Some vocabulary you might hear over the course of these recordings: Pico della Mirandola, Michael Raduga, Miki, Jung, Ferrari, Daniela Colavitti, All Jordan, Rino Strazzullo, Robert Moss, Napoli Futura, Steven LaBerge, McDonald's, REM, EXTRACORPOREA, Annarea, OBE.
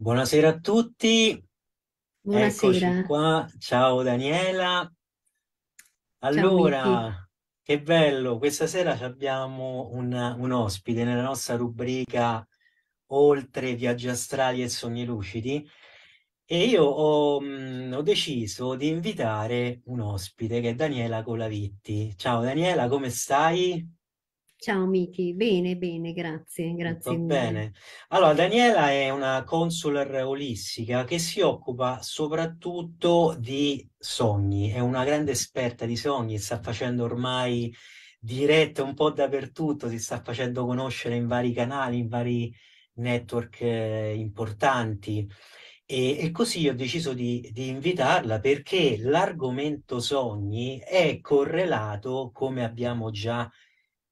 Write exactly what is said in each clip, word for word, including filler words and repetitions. Buonasera a tutti. Buonasera. Eccoci qua. Ciao Daniela. Allora, ciao, che bello, questa sera abbiamo un, un ospite nella nostra rubrica Oltre Viaggi Astrali e Sogni Lucidi, e io ho, mh, ho deciso di invitare un ospite che è Daniela Colavitti. Ciao Daniela, come stai? Ciao Miki, bene, bene, grazie, grazie mille. Bene. Allora, Daniela è una counselor olistica che si occupa soprattutto di sogni, è una grande esperta di sogni, sta facendo ormai dirette un po' dappertutto, si sta facendo conoscere in vari canali, in vari network eh, importanti. E, e così ho deciso di, di invitarla perché l'argomento sogni è correlato, come abbiamo già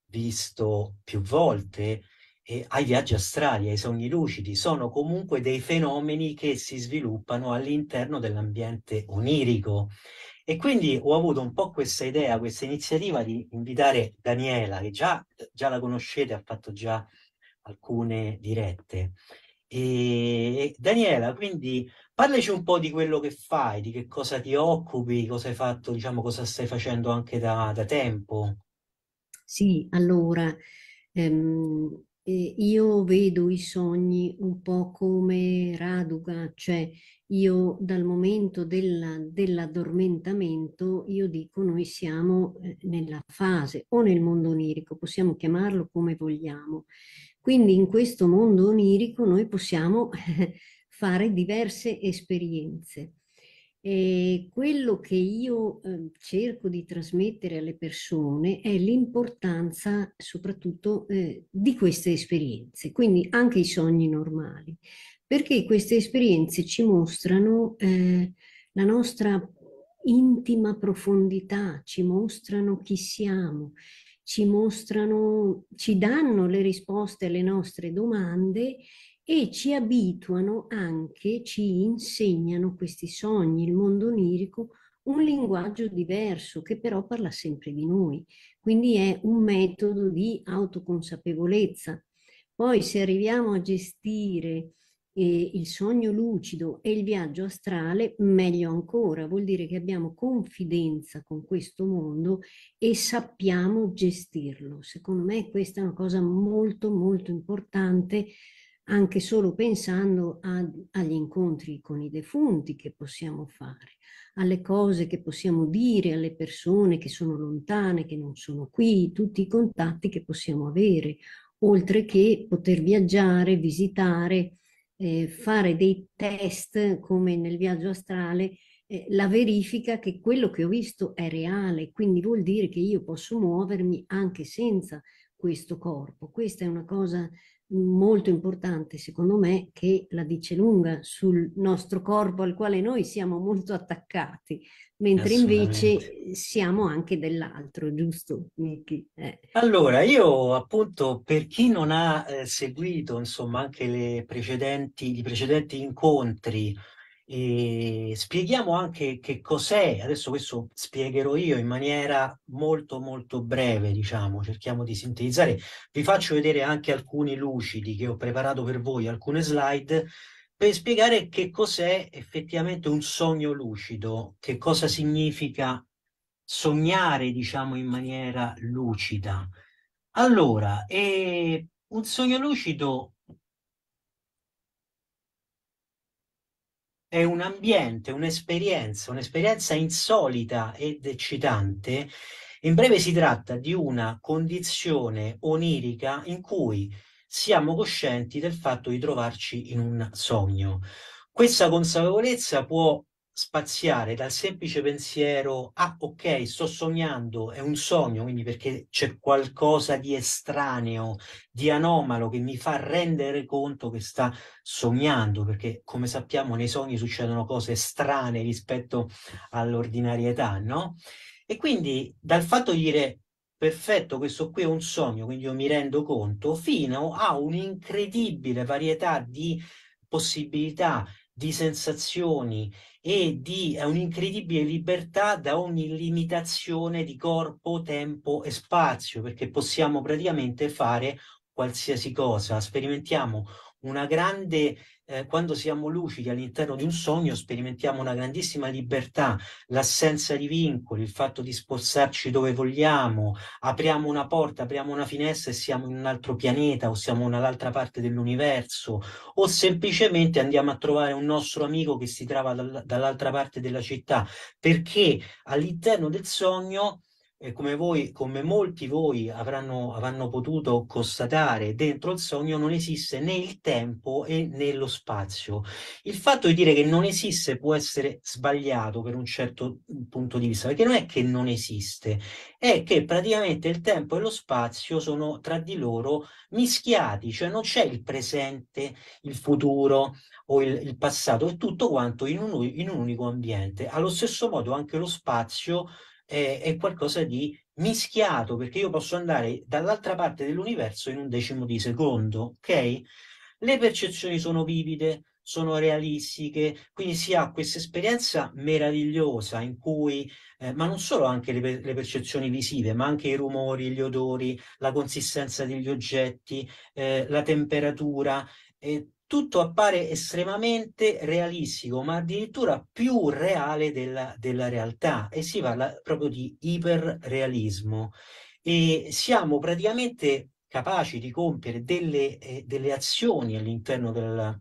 visto più volte, eh, ai viaggi astrali, ai sogni lucidi. Sono comunque dei fenomeni che si sviluppano all'interno dell'ambiente onirico, e quindi ho avuto un po' questa idea, questa iniziativa di invitare Daniela, che già, già la conoscete, ha fatto già alcune dirette. E Daniela, quindi parlaci un po' di quello che fai, di che cosa ti occupi, cosa hai fatto, diciamo, cosa stai facendo anche da, da tempo. Sì, allora, ehm, eh, io vedo i sogni un po' come Raduga, cioè io dal momento della, dell'addormentamento, io dico, noi siamo eh, nella fase o nel mondo onirico, possiamo chiamarlo come vogliamo. Quindi in questo mondo onirico noi possiamo eh, fare diverse esperienze. E quello che io eh, cerco di trasmettere alle persone è l'importanza soprattutto eh, di queste esperienze, quindi anche i sogni normali, perché queste esperienze ci mostrano eh, la nostra intima profondità, ci mostrano chi siamo, ci mostrano, ci danno le risposte alle nostre domande e ci abituano anche, ci insegnano questi sogni, il mondo onirico, un linguaggio diverso che però parla sempre di noi. Quindi è un metodo di autoconsapevolezza. Poi se arriviamo a gestire eh, il sogno lucido e il viaggio astrale, meglio ancora, vuol dire che abbiamo confidenza con questo mondo e sappiamo gestirlo. Secondo me questa è una cosa molto molto importante, anche solo pensando a, agli incontri con i defunti che possiamo fare, alle cose che possiamo dire alle persone che sono lontane, che non sono qui, tutti i contatti che possiamo avere, oltre che poter viaggiare, visitare, eh, fare dei test come nel viaggio astrale, eh, la verifica che quello che ho visto è reale, quindi vuol dire che io posso muovermi anche senza questo corpo. Questa è una cosa molto importante, secondo me, che la dice lunga sul nostro corpo al quale noi siamo molto attaccati, mentre invece siamo anche dell'altro, giusto Miki? Eh. Allora, io appunto, per chi non ha eh, seguito insomma anche le precedenti, i precedenti incontri, eh, spieghiamo anche che cos'è, adesso questo spiegherò io in maniera molto molto breve, diciamo, cerchiamo di sintetizzare. Vi faccio vedere anche alcuni lucidi che ho preparato per voi, alcune slide, per spiegare che cos'è effettivamente un sogno lucido, che cosa significa sognare, diciamo, in maniera lucida. Allora, eh, un sogno lucido è un ambiente, un'esperienza, un'esperienza insolita ed eccitante. In breve si tratta di una condizione onirica in cui siamo coscienti del fatto di trovarci in un sogno. Questa consapevolezza può spaziare dal semplice pensiero «ah, ok, sto sognando, è un sogno», quindi perché c'è qualcosa di estraneo, di anomalo, che mi fa rendere conto che sta sognando, perché come sappiamo nei sogni succedono cose strane rispetto all'ordinarietà, no? E quindi dal fatto di dire «perfetto, questo qui è un sogno, quindi io mi rendo conto», fino a un'incredibile varietà di possibilità, di sensazioni e di un'incredibile libertà da ogni limitazione di corpo, tempo e spazio, perché possiamo praticamente fare qualsiasi cosa. Sperimentiamo una grande, eh, quando siamo lucidi all'interno di un sogno, sperimentiamo una grandissima libertà, l'assenza di vincoli, il fatto di spostarci dove vogliamo, apriamo una porta, apriamo una finestra e siamo in un altro pianeta o siamo in un'altra parte dell'universo, o semplicemente andiamo a trovare un nostro amico che si trova dal, dall'altra parte della città, perché all'interno del sogno, e come voi, come molti voi avranno, avranno potuto constatare, dentro il sogno non esiste né il tempo e né lo spazio. Il fatto di dire che non esiste può essere sbagliato per un certo punto di vista, perché non è che non esiste, è che praticamente il tempo e lo spazio sono tra di loro mischiati, cioè non c'è il presente, il futuro o il, il passato, è tutto quanto in un, in un unico ambiente. Allo stesso modo anche lo spazio è qualcosa di mischiato, perché io posso andare dall'altra parte dell'universo in un decimo di secondo, ok? Le percezioni sono vivide, sono realistiche, quindi si ha questa esperienza meravigliosa in cui, eh, ma non solo anche le, le percezioni visive, ma anche i rumori, gli odori, la consistenza degli oggetti, eh, la temperatura, eh, tutto appare estremamente realistico, ma addirittura più reale della, della realtà, e si parla proprio di iperrealismo. E siamo praticamente capaci di compiere delle, eh, delle azioni all'interno del,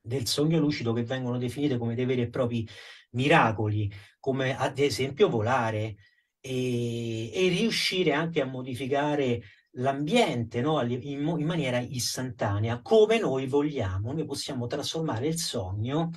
del sogno lucido che vengono definite come dei veri e propri miracoli, come ad esempio volare e, e riuscire anche a modificare l'ambiente, no? in, in maniera istantanea, come noi vogliamo. Noi possiamo trasformare il sogno,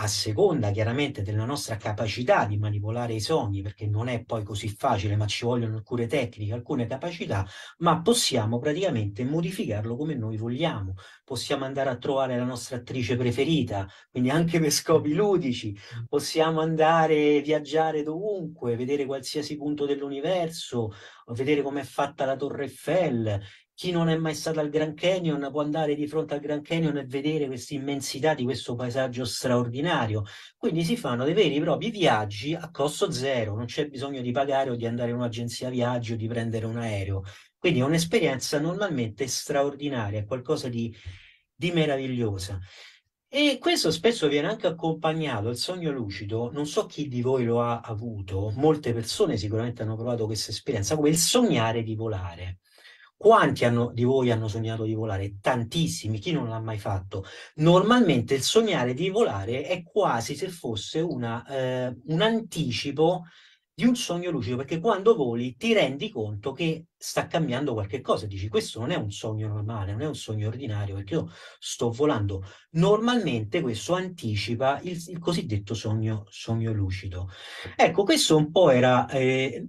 a seconda chiaramente della nostra capacità di manipolare i sogni, perché non è poi così facile, ma ci vogliono alcune tecniche, alcune capacità, ma possiamo praticamente modificarlo come noi vogliamo. Possiamo andare a trovare la nostra attrice preferita, quindi anche per scopi ludici, possiamo andare a viaggiare dovunque, vedere qualsiasi punto dell'universo, vedere com'è fatta la Torre Eiffel. Chi non è mai stato al Grand Canyon può andare di fronte al Grand Canyon e vedere questa immensità di questo paesaggio straordinario. Quindi si fanno dei veri e propri viaggi a costo zero, non c'è bisogno di pagare o di andare in un'agenzia viaggio o di prendere un aereo. Quindi è un'esperienza normalmente straordinaria, è qualcosa di, di meravigliosa. E questo spesso viene anche accompagnato, il sogno lucido, non so chi di voi lo ha avuto, molte persone sicuramente hanno provato questa esperienza, come il sognare di volare. Quanti hanno, di voi hanno sognato di volare? Tantissimi, chi non l'ha mai fatto? Normalmente il sognare di volare è quasi se fosse una, eh, un anticipo di un sogno lucido, perché quando voli ti rendi conto che sta cambiando qualche cosa, dici questo non è un sogno normale, non è un sogno ordinario, perché io sto volando. Normalmente questo anticipa il, il cosiddetto sogno, sogno lucido. Ecco, questo un po' era... Eh,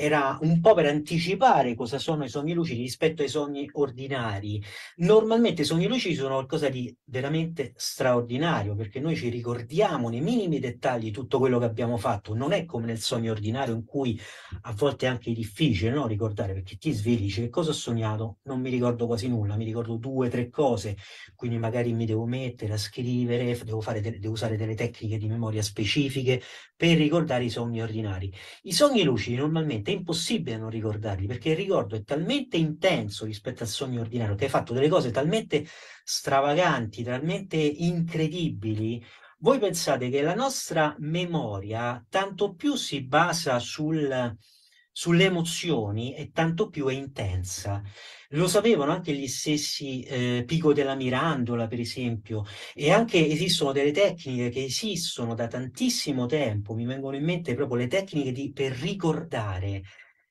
era un po' per anticipare cosa sono i sogni lucidi rispetto ai sogni ordinari. Normalmente i sogni lucidi sono qualcosa di veramente straordinario, perché noi ci ricordiamo nei minimi dettagli tutto quello che abbiamo fatto. Non è come nel sogno ordinario, in cui a volte è anche difficile, no, ricordare, perché ti svegli, dici che cosa ho sognato? Non mi ricordo quasi nulla, mi ricordo due, tre cose, quindi magari mi devo mettere a scrivere, devo, fare, devo usare delle tecniche di memoria specifiche per ricordare i sogni ordinari. I sogni lucidi normalmente è impossibile non ricordarli, perché il ricordo è talmente intenso rispetto al sogno ordinario, che hai fatto delle cose talmente stravaganti, talmente incredibili. Voi pensate che la nostra memoria tanto più si basa sul, sulle emozioni e tanto più è intensa. Lo sapevano anche gli stessi eh, Pico della Mirandola, per esempio, e anche esistono delle tecniche che esistono da tantissimo tempo, mi vengono in mente proprio le tecniche di, per ricordare,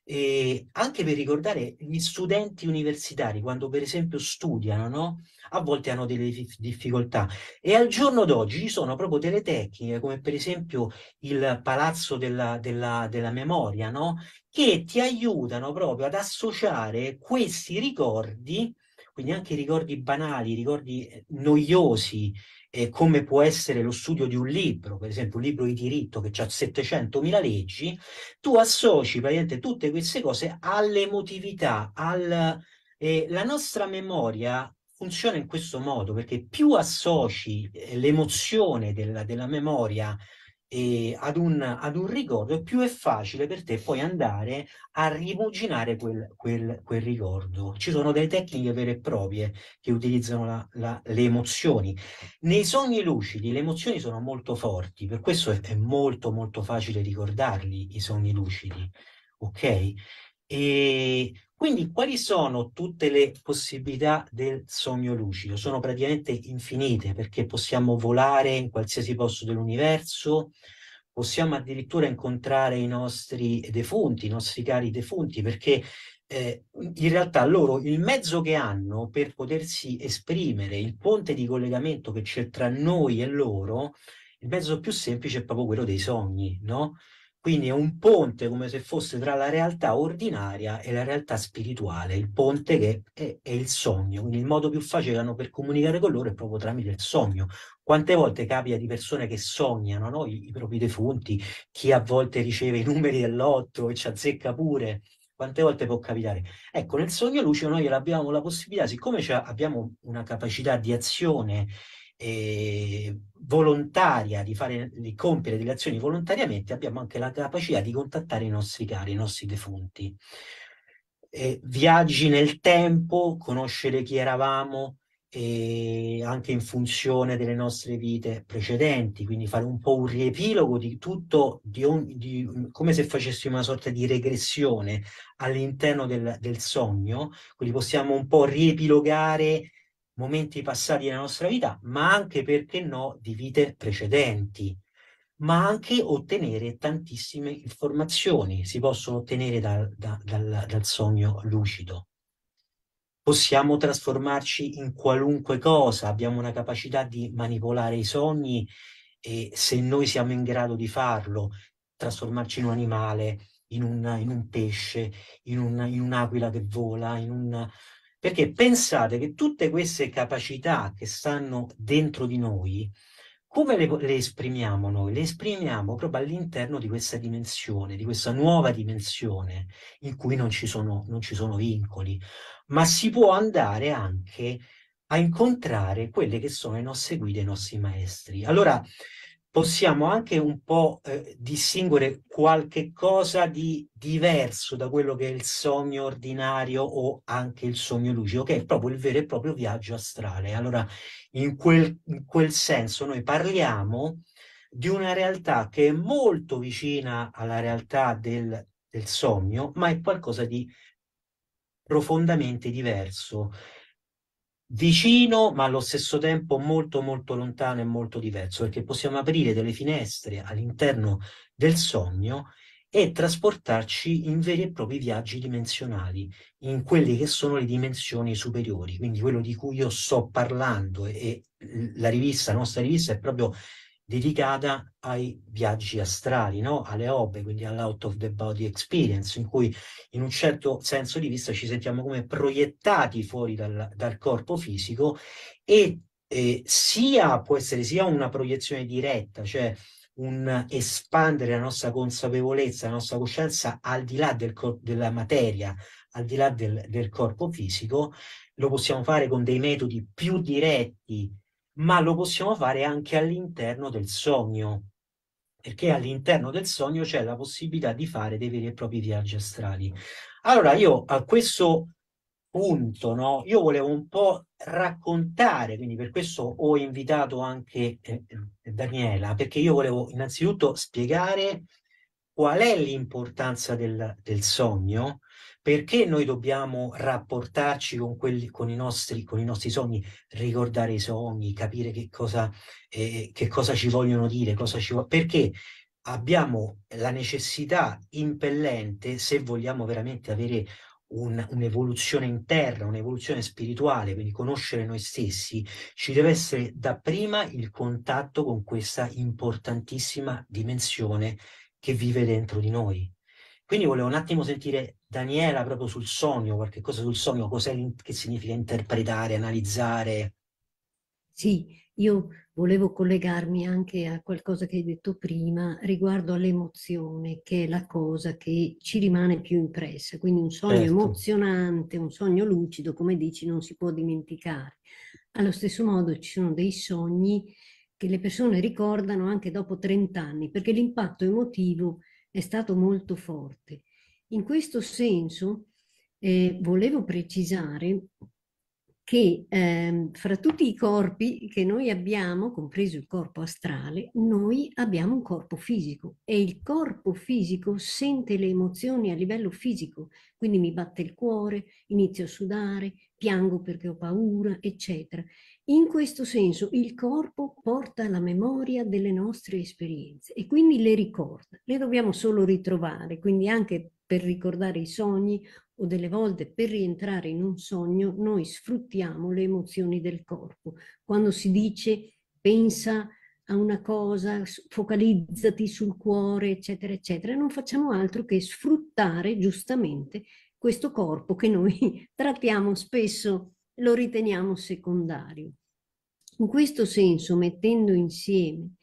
e anche per ricordare gli studenti universitari, quando per esempio studiano, no? A volte hanno delle difficoltà, e al giorno d'oggi ci sono proprio delle tecniche, come per esempio il palazzo della, della, della memoria, no? Che ti aiutano proprio ad associare questi ricordi, quindi anche ricordi banali, ricordi noiosi, eh, come può essere lo studio di un libro, per esempio un libro di diritto che ha settecentomila leggi, tu associ praticamente tutte queste cose all'emotività, al, eh, la nostra memoria funziona in questo modo, perché più associ l'emozione della, della memoria eh, ad, un, ad un ricordo, e più è facile per te poi andare a rimuginare quel, quel, quel ricordo. Ci sono delle tecniche vere e proprie che utilizzano la, la, le emozioni. Nei sogni lucidi le emozioni sono molto forti, per questo è, è molto molto facile ricordarli i sogni lucidi, ok? E quindi quali sono tutte le possibilità del sogno lucido? Sono praticamente infinite, perché possiamo volare in qualsiasi posto dell'universo, possiamo addirittura incontrare i nostri defunti, i nostri cari defunti, perché eh, in realtà loro il mezzo che hanno per potersi esprimere, il ponte di collegamento che c'è tra noi e loro, il mezzo più semplice è proprio quello dei sogni, no? Quindi è un ponte come se fosse tra la realtà ordinaria e la realtà spirituale, il ponte che è, è il sogno, quindi il modo più facile che hanno per comunicare con loro è proprio tramite il sogno. Quante volte capita di persone che sognano, no? I, i propri defunti, chi a volte riceve i numeri dell'otto e ci azzecca pure, quante volte può capitare? Ecco, nel sogno lucido noi abbiamo la possibilità, siccome abbiamo una capacità di azione E volontaria di, fare, di compiere delle azioni volontariamente, abbiamo anche la capacità di contattare i nostri cari, i nostri defunti. E viaggi nel tempo, conoscere chi eravamo e anche in funzione delle nostre vite precedenti, quindi fare un po' un riepilogo di tutto, di ogni, di, come se facessimo una sorta di regressione all'interno del, del sogno, quindi possiamo un po' riepilogare momenti passati nella nostra vita, ma anche, perché no, di vite precedenti, ma anche ottenere tantissime informazioni, si possono ottenere dal, da, dal, dal sogno lucido. Possiamo trasformarci in qualunque cosa, abbiamo una capacità di manipolare i sogni, e se noi siamo in grado di farlo, trasformarci in un animale, in un, in un pesce, in, un, in un'aquila che vola, in un... Perché pensate che tutte queste capacità che stanno dentro di noi, come le, le esprimiamo noi? Le esprimiamo proprio all'interno di questa dimensione, di questa nuova dimensione in cui non ci sono, non ci sono vincoli, ma si può andare anche a incontrare quelle che sono le nostre guide, i nostri maestri. Allora possiamo anche un po' eh, distinguere qualche cosa di diverso da quello che è il sogno ordinario o anche il sogno lucido, che è proprio il vero e proprio viaggio astrale. Allora, in quel, in quel senso noi parliamo di una realtà che è molto vicina alla realtà del, del sogno, ma è qualcosa di profondamente diverso. Vicino, ma allo stesso tempo molto molto lontano e molto diverso, perché possiamo aprire delle finestre all'interno del sogno e trasportarci in veri e propri viaggi dimensionali, in quelle che sono le dimensioni superiori, quindi quello di cui io sto parlando, e la rivista, la nostra rivista è proprio dedicata ai viaggi astrali, no? Alle O B E, quindi all'Out of the Body Experience, in cui in un certo senso di vista ci sentiamo come proiettati fuori dal, dal corpo fisico, e eh, sia può essere sia una proiezione diretta, cioè un espandere la nostra consapevolezza, la nostra coscienza al di là del della materia, al di là del, del corpo fisico. Lo possiamo fare con dei metodi più diretti, ma lo possiamo fare anche all'interno del sogno, perché all'interno del sogno c'è la possibilità di fare dei veri e propri viaggi astrali. Allora, io a questo punto, no, io volevo un po' raccontare, quindi per questo ho invitato anche eh, Daniela, perché io volevo innanzitutto spiegare qual è l'importanza del, del sogno, perché noi dobbiamo rapportarci con, quelli, con, i nostri, con i nostri sogni, ricordare i sogni, capire che cosa, eh, che cosa ci vogliono dire, cosa ci, perché abbiamo la necessità impellente, se vogliamo veramente avere un'evoluzione interna, un'evoluzione spirituale, quindi conoscere noi stessi, ci deve essere dapprima il contatto con questa importantissima dimensione che vive dentro di noi. Quindi volevo un attimo sentire Daniela proprio sul sogno, qualche cosa sul sogno, cos'è, che significa interpretare, analizzare. Sì, io volevo collegarmi anche a qualcosa che hai detto prima riguardo all'emozione, che è la cosa che ci rimane più impressa. Quindi un sogno certo. emozionante, un sogno lucido, come dici, non si può dimenticare. Allo stesso modo ci sono dei sogni che le persone ricordano anche dopo trent'anni, perché l'impatto emotivo è stato molto forte. In questo senso eh, volevo precisare che eh, fra tutti i corpi che noi abbiamo, compreso il corpo astrale, noi abbiamo un corpo fisico e il corpo fisico sente le emozioni a livello fisico, quindi mi batte il cuore, inizio a sudare, piango perché ho paura, eccetera. In questo senso il corpo porta la memoria delle nostre esperienze e quindi le ricorda, le dobbiamo solo ritrovare, quindi anche per ricordare i sogni, o delle volte per rientrare in un sogno, noi sfruttiamo le emozioni del corpo. Quando si dice pensa a una cosa, focalizzati sul cuore, eccetera, eccetera, non facciamo altro che sfruttare giustamente questo corpo che noi trattiamo spesso, lo riteniamo secondario. In questo senso, mettendo insieme,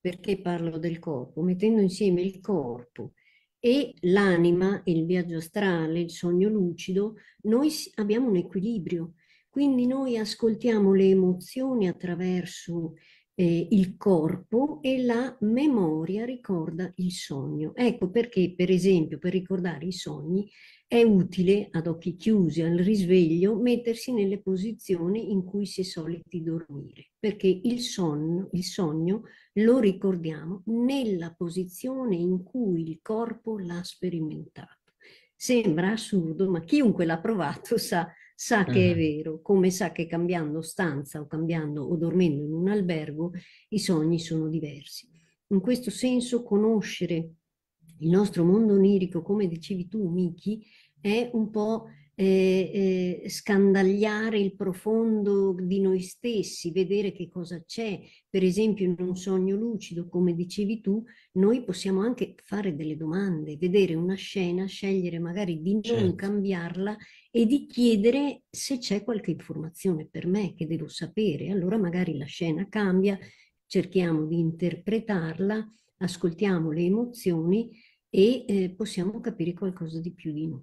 perché parlo del corpo, mettendo insieme il corpo e l'anima, il viaggio astrale, il sogno lucido, noi abbiamo un equilibrio. Quindi noi ascoltiamo le emozioni attraverso eh, il corpo e la memoria ricorda il sogno. Ecco perché, per esempio, per ricordare i sogni è utile, ad occhi chiusi, al risveglio, mettersi nelle posizioni in cui si è soliti dormire, perché il sonno, il sogno lo ricordiamo nella posizione in cui il corpo l'ha sperimentato. Sembra assurdo, ma chiunque l'ha provato sa, sa uh-huh. che è vero, come sa che cambiando stanza o cambiando o dormendo in un albergo i sogni sono diversi. In questo senso conoscere il nostro mondo onirico, come dicevi tu, Miki, è un po' eh, eh, scandagliare il profondo di noi stessi, vedere che cosa c'è. Per esempio, in un sogno lucido, come dicevi tu, noi possiamo anche fare delle domande, vedere una scena, scegliere magari di non certo. cambiarla e di chiedere se c'è qualche informazione per me che devo sapere. Allora magari la scena cambia, cerchiamo di interpretarla, ascoltiamo le emozioni e eh, possiamo capire qualcosa di più di noi.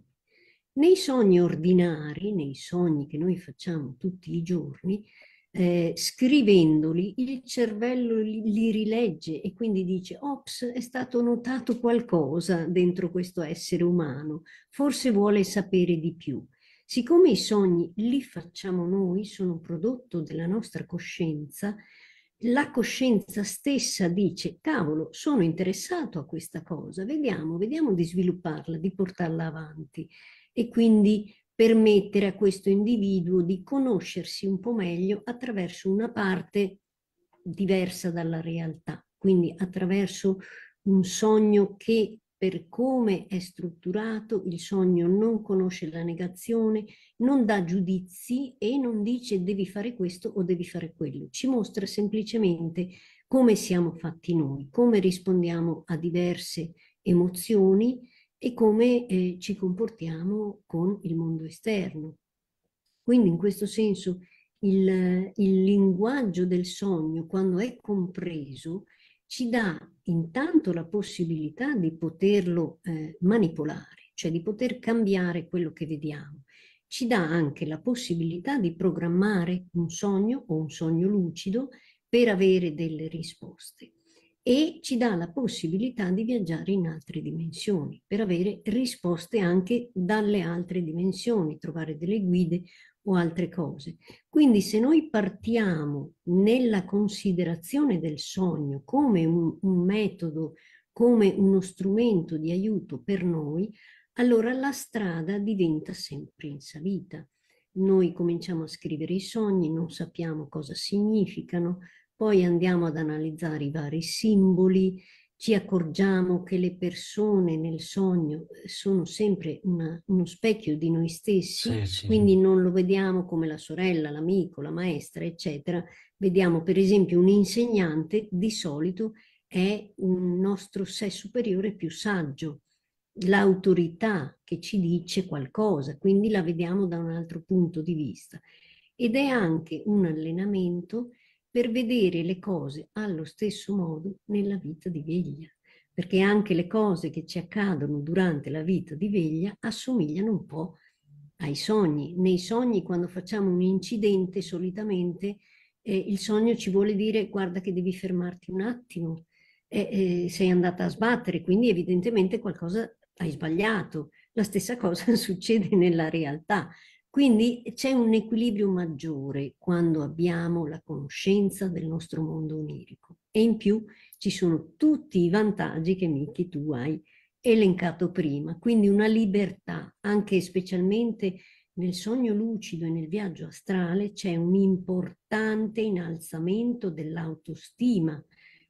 Nei sogni ordinari, nei sogni che noi facciamo tutti i giorni, eh, scrivendoli il cervello li, li rilegge e quindi dice «Ops, è stato notato qualcosa dentro questo essere umano, forse vuole sapere di più». Siccome i sogni li facciamo noi, sono un prodotto della nostra coscienza, la coscienza stessa dice, cavolo, sono interessato a questa cosa, vediamo, vediamo di svilupparla, di portarla avanti e quindi permettere a questo individuo di conoscersi un po' meglio attraverso una parte diversa dalla realtà, quindi attraverso un sogno che per come è strutturato, il sogno non conosce la negazione, non dà giudizi e non dice devi fare questo o devi fare quello. Ci mostra semplicemente come siamo fatti noi, come rispondiamo a diverse emozioni e come eh, ci comportiamo con il mondo esterno. Quindi in questo senso il, il linguaggio del sogno, quando è compreso, ci dà intanto la possibilità di poterlo eh, manipolare, cioè di poter cambiare quello che vediamo. Ci dà anche la possibilità di programmare un sogno o un sogno lucido per avere delle risposte e ci dà la possibilità di viaggiare in altre dimensioni per avere risposte anche dalle altre dimensioni, trovare delle guide o altre cose. Quindi se noi partiamo nella considerazione del sogno come un, un metodo, come uno strumento di aiuto per noi, allora la strada diventa sempre insalita. Noi cominciamo a scrivere i sogni, non sappiamo cosa significano, poi andiamo ad analizzare i vari simboli, ci accorgiamo che le persone nel sogno sono sempre una, uno specchio di noi stessi, sì, sì. Quindi non lo vediamo come la sorella, l'amico, la maestra, eccetera. Vediamo per esempio un insegnante, di solito è un nostro sé superiore più saggio, l'autorità che ci dice qualcosa, quindi la vediamo da un altro punto di vista. Ed è anche un allenamento per vedere le cose allo stesso modo nella vita di veglia, perché anche le cose che ci accadono durante la vita di veglia assomigliano un po' ai sogni. Nei sogni, quando facciamo un incidente, solitamente eh, il sogno ci vuole dire guarda che devi fermarti un attimo, eh, eh, sei andata a sbattere, quindi evidentemente qualcosa hai sbagliato. La stessa cosa succede nella realtà. Quindi c'è un equilibrio maggiore quando abbiamo la conoscenza del nostro mondo onirico. E in più ci sono tutti i vantaggi che Miki tu hai elencato prima. Quindi una libertà, anche specialmente nel sogno lucido e nel viaggio astrale, c'è un importante innalzamento dell'autostima.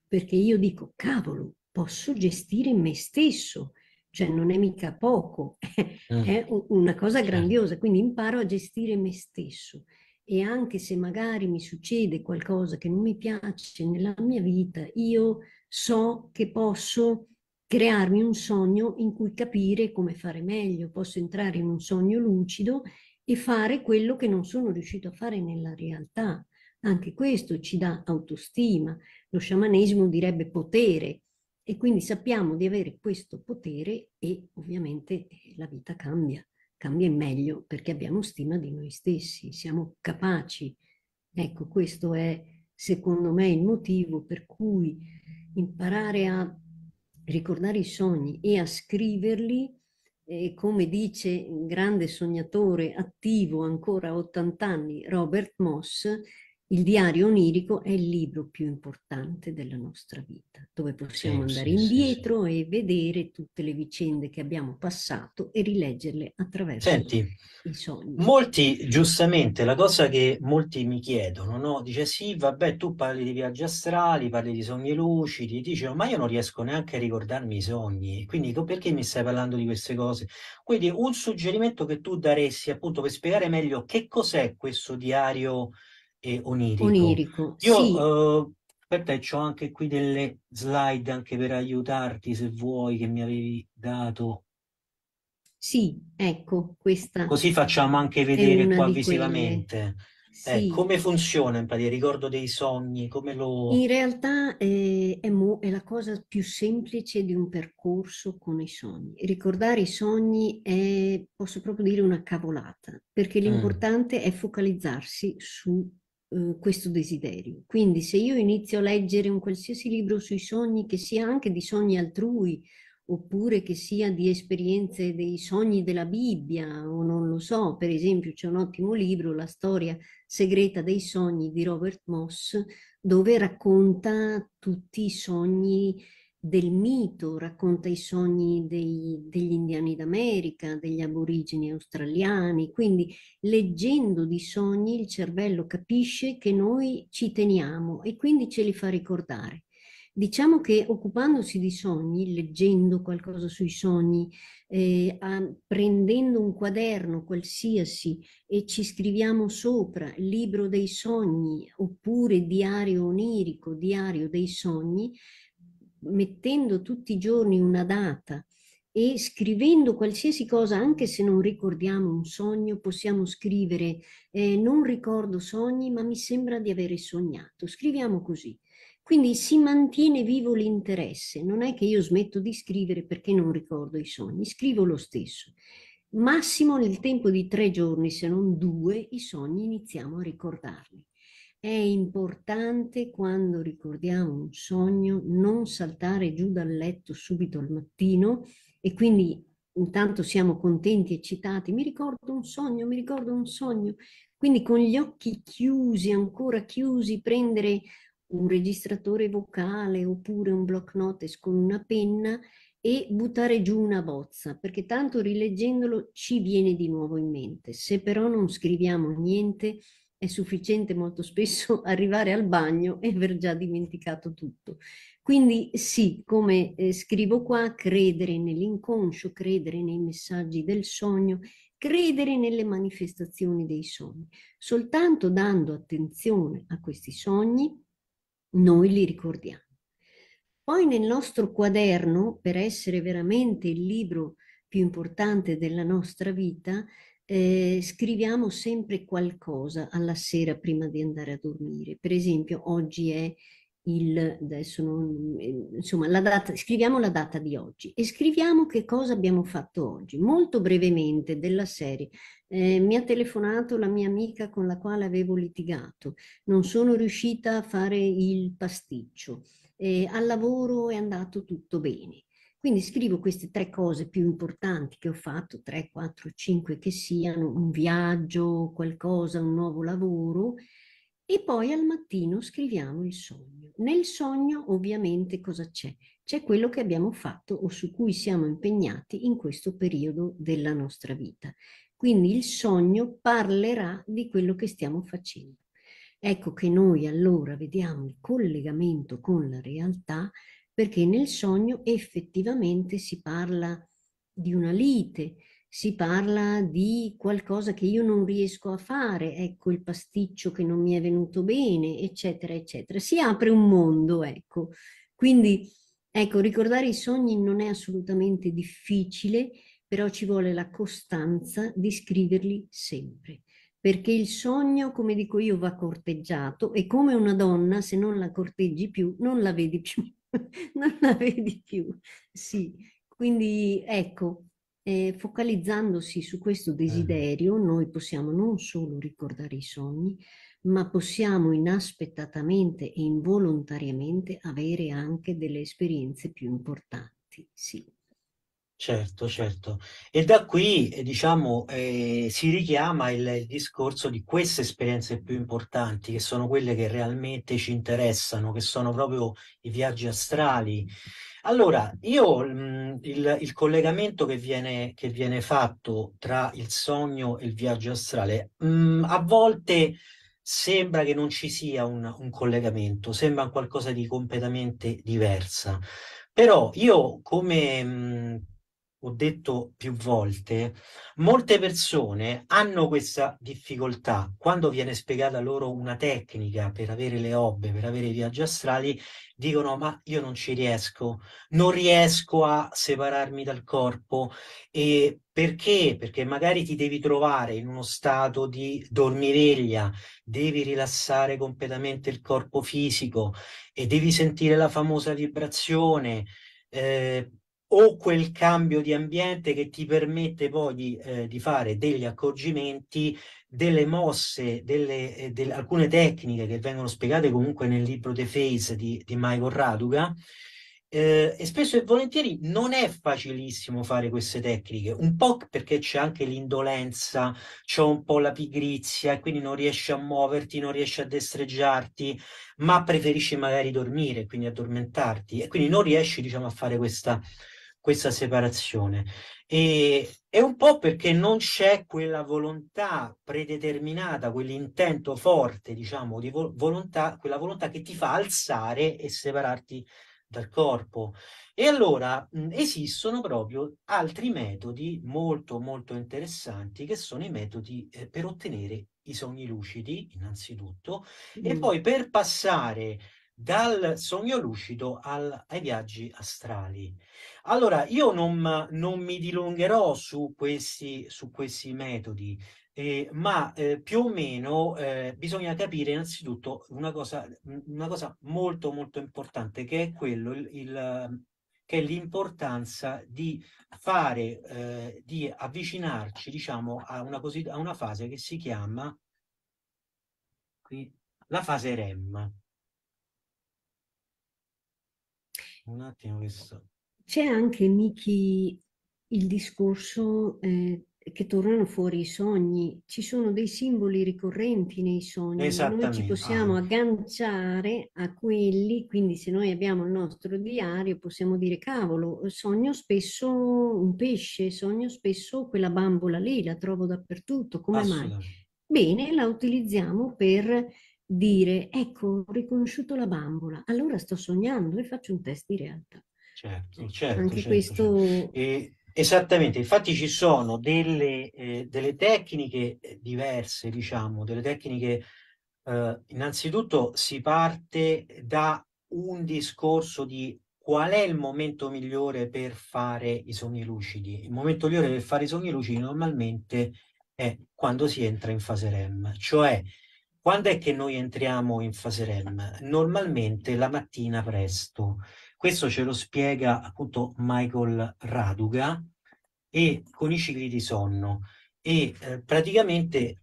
Perché io dico, cavolo, posso gestire me stesso. Cioè non è mica poco, è una cosa grandiosa, quindi imparo a gestire me stesso e anche se magari mi succede qualcosa che non mi piace nella mia vita, io so che posso crearmi un sogno in cui capire come fare meglio, posso entrare in un sogno lucido e fare quello che non sono riuscito a fare nella realtà. Anche questo ci dà autostima, lo sciamanesimo direbbe potere. E quindi sappiamo di avere questo potere e ovviamente la vita cambia, cambia in meglio perché abbiamo stima di noi stessi, siamo capaci. Ecco, questo è secondo me il motivo per cui imparare a ricordare i sogni e a scriverli, eh, come dice un grande sognatore attivo ancora a ottanta anni, Robert Moss, il diario onirico è il libro più importante della nostra vita, dove possiamo sì, andare sì, indietro sì, e vedere tutte le vicende che abbiamo passato e rileggerle attraverso Senti, i sogni. Molti, giustamente, la cosa che molti mi chiedono, no? Dice sì, vabbè, tu parli di viaggi astrali, parli di sogni lucidi, dicono, ma io non riesco neanche a ricordarmi i sogni, quindi perché mi stai parlando di queste cose? Quindi un suggerimento che tu daresti appunto per spiegare meglio che cos'è questo diario e onirico. onirico. Io sì. uh, per te c'ho anche qui delle slide anche per aiutarti se vuoi che mi avevi dato. Sì, ecco questa. Così facciamo anche vedere qua visivamente. Sì. Eh, come funziona in pratica, ricordo dei sogni, come lo... In realtà eh, è, mo, è la cosa più semplice di un percorso con i sogni. Ricordare i sogni è, posso proprio dire, una cavolata, perché l'importante mm. è focalizzarsi su eh, questo desiderio. Quindi se io inizio a leggere un qualsiasi libro sui sogni, che sia anche di sogni altrui, oppure che sia di esperienze dei sogni della Bibbia, o non lo so, per esempio c'è un ottimo libro, La storia segreta dei sogni di Robert Moss, dove racconta tutti i sogni del mito, racconta i sogni dei, degli indiani d'America, degli aborigeni australiani, quindi leggendo di sogni il cervello capisce che noi ci teniamo e quindi ce li fa ricordare. Diciamo che occupandosi di sogni, leggendo qualcosa sui sogni, eh, a, prendendo un quaderno qualsiasi e ci scriviamo sopra libro dei sogni oppure diario onirico, diario dei sogni, mettendo tutti i giorni una data e scrivendo qualsiasi cosa, anche se non ricordiamo un sogno, possiamo scrivere eh, non ricordo sogni ma mi sembra di avere sognato, scriviamo così. Quindi si mantiene vivo l'interesse, non è che io smetto di scrivere perché non ricordo i sogni, scrivo lo stesso. Massimo nel tempo di tre giorni, se non due, i sogni iniziamo a ricordarli. È importante quando ricordiamo un sogno non saltare giù dal letto subito al mattino e quindi intanto siamo contenti, eccitati, mi ricordo un sogno, mi ricordo un sogno. Quindi con gli occhi chiusi, ancora chiusi, prendere un registratore vocale oppure un block notes con una penna e buttare giù una bozza, perché tanto rileggendolo ci viene di nuovo in mente. Se però non scriviamo niente è sufficiente molto spesso arrivare al bagno e aver già dimenticato tutto. Quindi sì, come eh, scrivo qua, credere nell'inconscio, credere nei messaggi del sogno, credere nelle manifestazioni dei sogni. Soltanto dando attenzione a questi sogni noi li ricordiamo. Poi nel nostro quaderno, per essere veramente il libro più importante della nostra vita, eh, scriviamo sempre qualcosa alla sera prima di andare a dormire. Per esempio, oggi è il, adesso non, insomma, la data, scriviamo la data di oggi e scriviamo che cosa abbiamo fatto oggi, molto brevemente, della serie. Eh, mi ha telefonato la mia amica con la quale avevo litigato, non sono riuscita a fare il pasticcio, eh, al lavoro è andato tutto bene. Quindi scrivo queste tre cose più importanti che ho fatto, tre, quattro, cinque che siano, un viaggio, qualcosa, un nuovo lavoro. E poi al mattino scriviamo il sogno. Nel sogno ovviamente cosa c'è? C'è quello che abbiamo fatto o su cui siamo impegnati in questo periodo della nostra vita. Quindi il sogno parlerà di quello che stiamo facendo. Ecco che noi allora vediamo il collegamento con la realtà, perché nel sogno effettivamente si parla di una lite, si parla di qualcosa che io non riesco a fare, ecco il pasticcio che non mi è venuto bene, eccetera, eccetera. Si apre un mondo, ecco. Quindi, ecco, ricordare i sogni non è assolutamente difficile, però ci vuole la costanza di scriverli sempre. Perché il sogno, come dico io, va corteggiato e come una donna, se non la corteggi più, non la vedi più. non la vedi più, sì. Quindi, ecco... Eh, focalizzandosi su questo desiderio, noi possiamo non solo ricordare i sogni, ma possiamo inaspettatamente e involontariamente avere anche delle esperienze più importanti, sì. Certo, certo. E da qui, eh, diciamo, eh, si richiama il, il discorso di queste esperienze più importanti, che sono quelle che realmente ci interessano, che sono proprio i viaggi astrali. Allora, io mh, il, il collegamento che viene, che viene fatto tra il sogno e il viaggio astrale, mh, a volte sembra che non ci sia un, un collegamento, sembra qualcosa di completamente diversa. Però io, come... Mh, ho detto più volte, molte persone hanno questa difficoltà quando viene spiegata loro una tecnica per avere le O B E, per avere i viaggi astrali, dicono ma io non ci riesco, non riesco a separarmi dal corpo. E perché? Perché magari ti devi trovare in uno stato di dormiveglia, devi rilassare completamente il corpo fisico e devi sentire la famosa vibrazione, eh, o quel cambio di ambiente che ti permette poi di, eh, di fare degli accorgimenti, delle mosse, delle, eh, del, alcune tecniche che vengono spiegate comunque nel libro The Face di, di Michael Raduga, eh, e spesso e volentieri non è facilissimo fare queste tecniche, un po' perché c'è anche l'indolenza, c'è un po' la pigrizia, e quindi non riesci a muoverti, non riesci a destreggiarti, ma preferisci magari dormire, quindi addormentarti, e quindi non riesci, diciamo, a fare questa... questa separazione. E è un po' perché non c'è quella volontà predeterminata, quell'intento forte, diciamo, di vo- volontà, quella volontà che ti fa alzare e separarti dal corpo. E allora mh, esistono proprio altri metodi molto molto interessanti, che sono i metodi eh, per ottenere i sogni lucidi, innanzitutto, mm. e poi per passare dal sogno lucido al, ai viaggi astrali. Allora, io non, non mi dilungherò su questi, su questi metodi, eh, ma eh, più o meno eh, bisogna capire innanzitutto una cosa, una cosa molto molto importante, che è quello, il, il, che è l'importanza di fare, eh, di avvicinarci, diciamo, a una, cosid- a una fase che si chiama qui, la fase REM. Un attimo, questo. C'è anche, Miki, il discorso eh, che tornano fuori i sogni. Ci sono dei simboli ricorrenti nei sogni. Noi ci possiamo ah. agganciare a quelli, quindi se noi abbiamo il nostro diario possiamo dire cavolo, sogno spesso un pesce, sogno spesso quella bambola lì, la trovo dappertutto, come mai? Bene, la utilizziamo per... dire, ecco, ho riconosciuto la bambola, allora sto sognando e faccio un test di realtà. Certo, certo. Anche certo, questo... Certo. E, esattamente, infatti ci sono delle, eh, delle tecniche diverse, diciamo, delle tecniche... Eh, innanzitutto si parte da un discorso di qual è il momento migliore per fare i sogni lucidi. Il momento migliore per fare i sogni lucidi normalmente è quando si entra in fase REM, cioè Quando è che noi entriamo in fase REM? Normalmente la mattina presto. Questo ce lo spiega appunto Michael Raduga e con i cicli di sonno. E eh, praticamente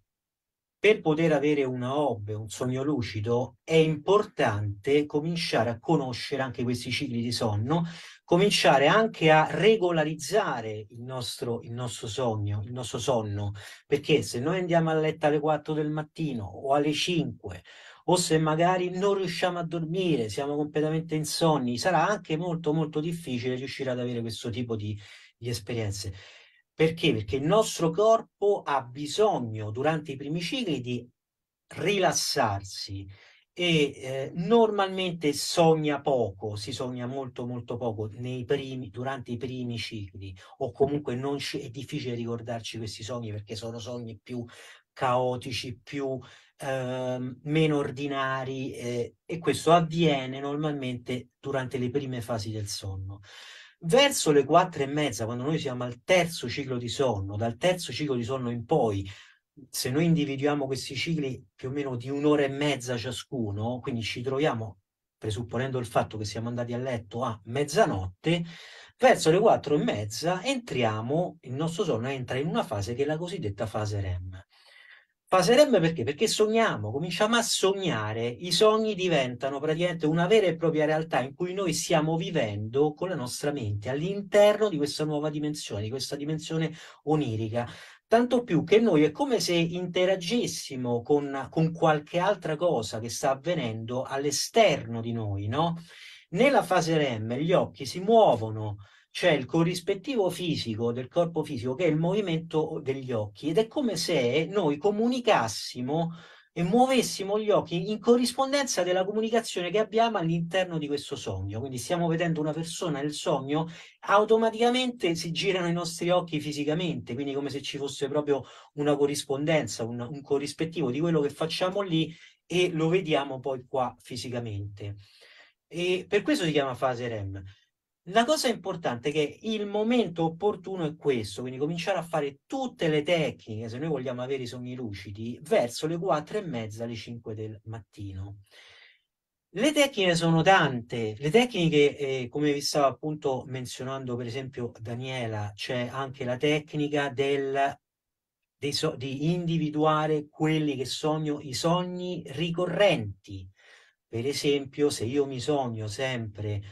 per poter avere una O B E, un sogno lucido, è importante cominciare a conoscere anche questi cicli di sonno, cominciare anche a regolarizzare il nostro, il nostro sogno, il nostro sonno, perché se noi andiamo a letto alle quattro del mattino o alle cinque, o se magari non riusciamo a dormire, siamo completamente insonni, sarà anche molto molto difficile riuscire ad avere questo tipo di, di esperienze. Perché? Perché il nostro corpo ha bisogno, durante i primi cicli, di rilassarsi e eh, normalmente sogna poco, si sogna molto molto poco nei primi, durante i primi cicli, o comunque non è difficile ricordarci questi sogni perché sono sogni più caotici, più... Eh, meno ordinari eh, e questo avviene normalmente durante le prime fasi del sonno. Verso le quattro e mezza, quando noi siamo al terzo ciclo di sonno, dal terzo ciclo di sonno in poi, se noi individuiamo questi cicli più o meno di un'ora e mezza ciascuno, quindi ci troviamo, presupponendo il fatto che siamo andati a letto a mezzanotte, verso le quattro e mezza entriamo, il nostro sonno entra in una fase che è la cosiddetta fase REM. Fase REM perché? Perché sogniamo, cominciamo a sognare, i sogni diventano praticamente una vera e propria realtà in cui noi stiamo vivendo con la nostra mente all'interno di questa nuova dimensione, di questa dimensione onirica. Tanto più che noi è come se interagissimo con, con qualche altra cosa che sta avvenendo all'esterno di noi, no? Nella fase REM gli occhi si muovono, c'è il corrispettivo fisico del corpo fisico che è il movimento degli occhi ed è come se noi comunicassimo e muovessimo gli occhi in corrispondenza della comunicazione che abbiamo all'interno di questo sogno. Quindi stiamo vedendo una persona nel sogno, automaticamente si girano i nostri occhi fisicamente, quindi come se ci fosse proprio una corrispondenza, un, un corrispettivo di quello che facciamo lì e lo vediamo poi qua fisicamente. E per questo si chiama fase REM. La cosa importante è che il momento opportuno è questo, quindi cominciare a fare tutte le tecniche, se noi vogliamo avere i sogni lucidi, verso le quattro e mezza, alle cinque del mattino. Le tecniche sono tante, le tecniche, eh, come vi stavo appunto menzionando per esempio Daniela, c'è anche la tecnica del, dei so, di individuare quelli che sono i sogni ricorrenti. Per esempio, se io mi sogno sempre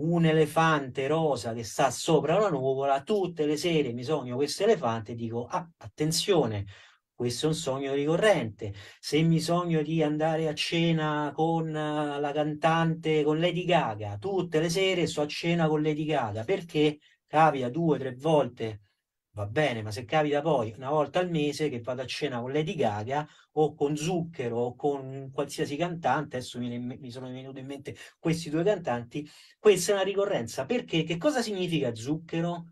un elefante rosa che sta sopra una nuvola, tutte le sere mi sogno questo elefante e dico, ah, attenzione, questo è un sogno ricorrente. Se mi sogno di andare a cena con la cantante, con Lady Gaga, tutte le sere sto a cena con Lady Gaga, perché capita due o tre volte, va bene, ma se capita poi una volta al mese che vado a cena con Lady Gaga o con Zucchero o con qualsiasi cantante, adesso mi, mi sono venuti in mente questi due cantanti, questa è una ricorrenza. Perché? Che cosa significa Zucchero?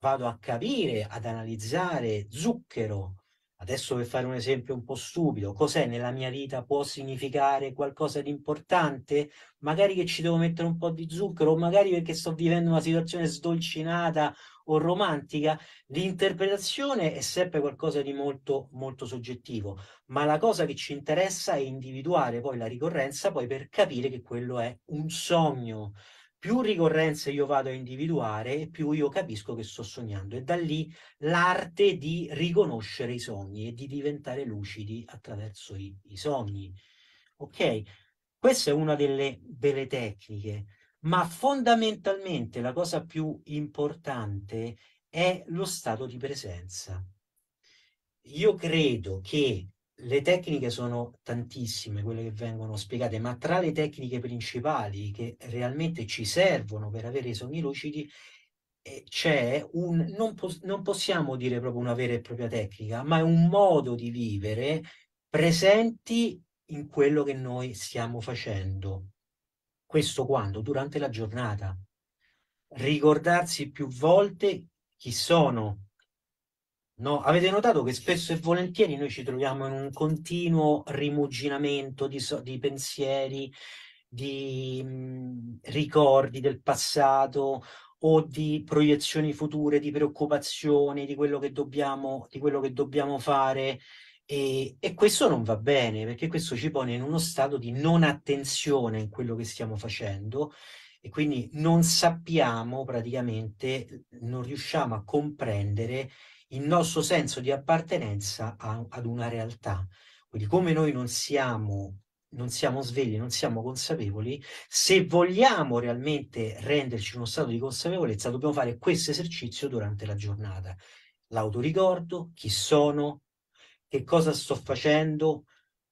Vado a capire, ad analizzare Zucchero. Adesso per fare un esempio un po' stupido, cos'è nella mia vita? Può significare qualcosa di importante? Magari che ci devo mettere un po' di zucchero, o magari perché sto vivendo una situazione sdolcinata o romantica. L'interpretazione è sempre qualcosa di molto, molto soggettivo, ma la cosa che ci interessa è individuare poi la ricorrenza, poi per capire che quello è un sogno. Più ricorrenze io vado a individuare, più io capisco che sto sognando. E da lì l'arte di riconoscere i sogni e di diventare lucidi attraverso i, i sogni. Ok? Questa è una delle, delle tecniche, ma fondamentalmente la cosa più importante è lo stato di presenza. Io credo che le tecniche sono tantissime, quelle che vengono spiegate, ma tra le tecniche principali che realmente ci servono per avere i sogni lucidi eh, c'è un, non, po- non possiamo dire proprio una vera e propria tecnica, ma è un modo di vivere presenti in quello che noi stiamo facendo. Questo quando? Durante la giornata. Ricordarsi più volte chi sono. No, avete notato che spesso e volentieri noi ci troviamo in un continuo rimuginamento di, so di pensieri, di mh, ricordi del passato o di proiezioni future, di preoccupazioni, di quello che dobbiamo, di quello che dobbiamo fare E, e questo non va bene, perché questo ci pone in uno stato di non attenzione in quello che stiamo facendo, e quindi non sappiamo praticamente, non riusciamo a comprendere il nostro senso di appartenenza a, ad una realtà. Quindi come noi non siamo, non siamo svegli, non siamo consapevoli, se vogliamo realmente renderci uno stato di consapevolezza dobbiamo fare questo esercizio durante la giornata. L'autoricordo, chi sono, che cosa sto facendo,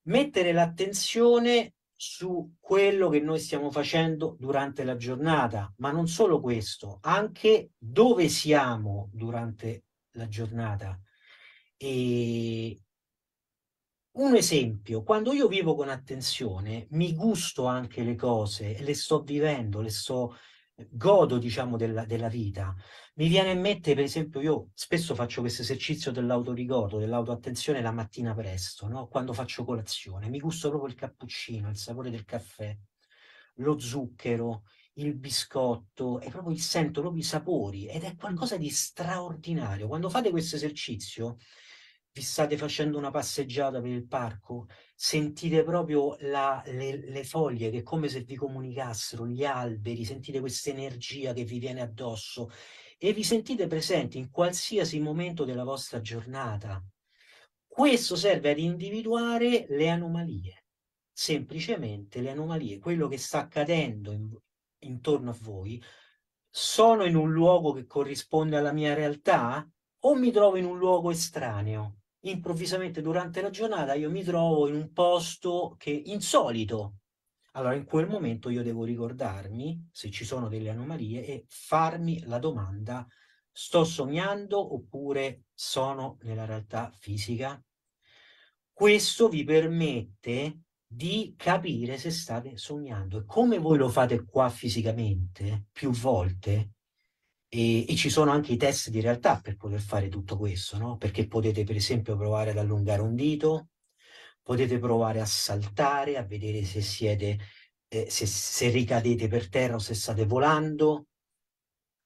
mettere l'attenzione su quello che noi stiamo facendo durante la giornata, ma non solo questo, anche dove siamo durante la giornata. E un esempio, quando io vivo con attenzione, mi gusto anche le cose, le sto vivendo, le sto godo, diciamo, della, della vita. Mi viene in mente, per esempio, io spesso faccio questo esercizio dell'autoricordo, dell'autoattenzione la mattina presto, no? Quando faccio colazione, mi gusto proprio il cappuccino, il sapore del caffè, lo zucchero, il biscotto, è proprio il, sento proprio i sapori, ed è qualcosa di straordinario. Quando fate questo esercizio, vi state facendo una passeggiata per il parco, sentite proprio la, le, le foglie, che è come se vi comunicassero, gli alberi, sentite questa energia che vi viene addosso e vi sentite presenti in qualsiasi momento della vostra giornata. Questo serve ad individuare le anomalie, semplicemente le anomalie, quello che sta accadendo in, intorno a voi. Sono in un luogo che corrisponde alla mia realtà o mi trovo in un luogo estraneo? Improvvisamente durante la giornata io mi trovo in un posto che insolito. Allora in quel momento io devo ricordarmi se ci sono delle anomalie e farmi la domanda: sto sognando oppure sono nella realtà fisica? Questo vi permette di capire se state sognando, e come voi lo fate qua fisicamente più volte. E, e ci sono anche i test di realtà per poter fare tutto questo, no? Perché potete per esempio provare ad allungare un dito, potete provare a saltare, a vedere se siete, eh, se, se ricadete per terra o se state volando,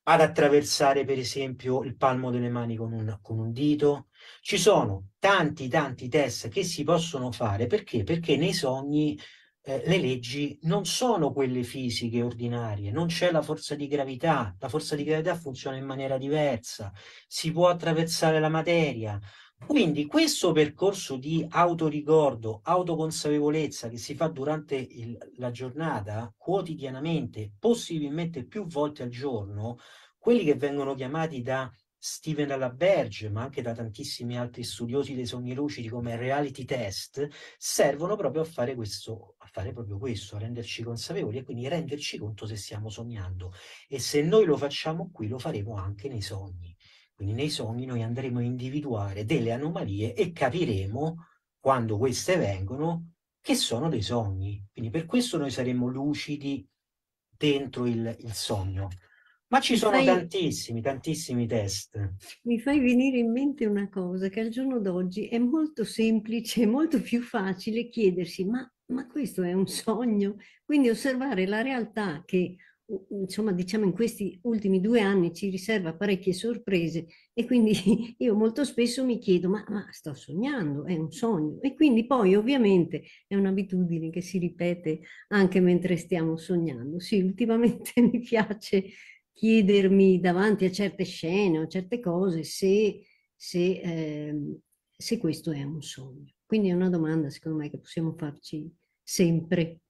ad attraversare per esempio il palmo delle mani con un, con un dito. Ci sono tanti tanti test che si possono fare. Perché? Perché nei sogni Eh, le leggi non sono quelle fisiche ordinarie, non c'è la forza di gravità, la forza di gravità funziona in maniera diversa, si può attraversare la materia. Quindi questo percorso di autoricordo, autoconsapevolezza che si fa durante il, la giornata, quotidianamente, possibilmente più volte al giorno, quelli che vengono chiamati da Steven LaBerge, ma anche da tantissimi altri studiosi dei sogni lucidi come reality test, servono proprio a fare questo, a fare proprio questo, a renderci consapevoli e quindi renderci conto se stiamo sognando. E se noi lo facciamo qui, lo faremo anche nei sogni. Quindi nei sogni noi andremo a individuare delle anomalie e capiremo, quando queste vengono, che sono dei sogni. Quindi per questo noi saremo lucidi dentro il, il sogno. Ma ci sono fai... tantissimi, tantissimi test. Mi fai venire in mente una cosa, che al giorno d'oggi è molto semplice, è molto più facile chiedersi ma, ma questo è un sogno? Quindi osservare la realtà che, insomma, diciamo in questi ultimi due anni ci riserva parecchie sorprese, e quindi io molto spesso mi chiedo ma, ma sto sognando, è un sogno? E quindi poi ovviamente è un'abitudine che si ripete anche mentre stiamo sognando. Sì, ultimamente mi piace chiedermi davanti a certe scene o certe cose se, se, eh, se questo è un sogno. Quindi è una domanda, secondo me, che possiamo farci sempre.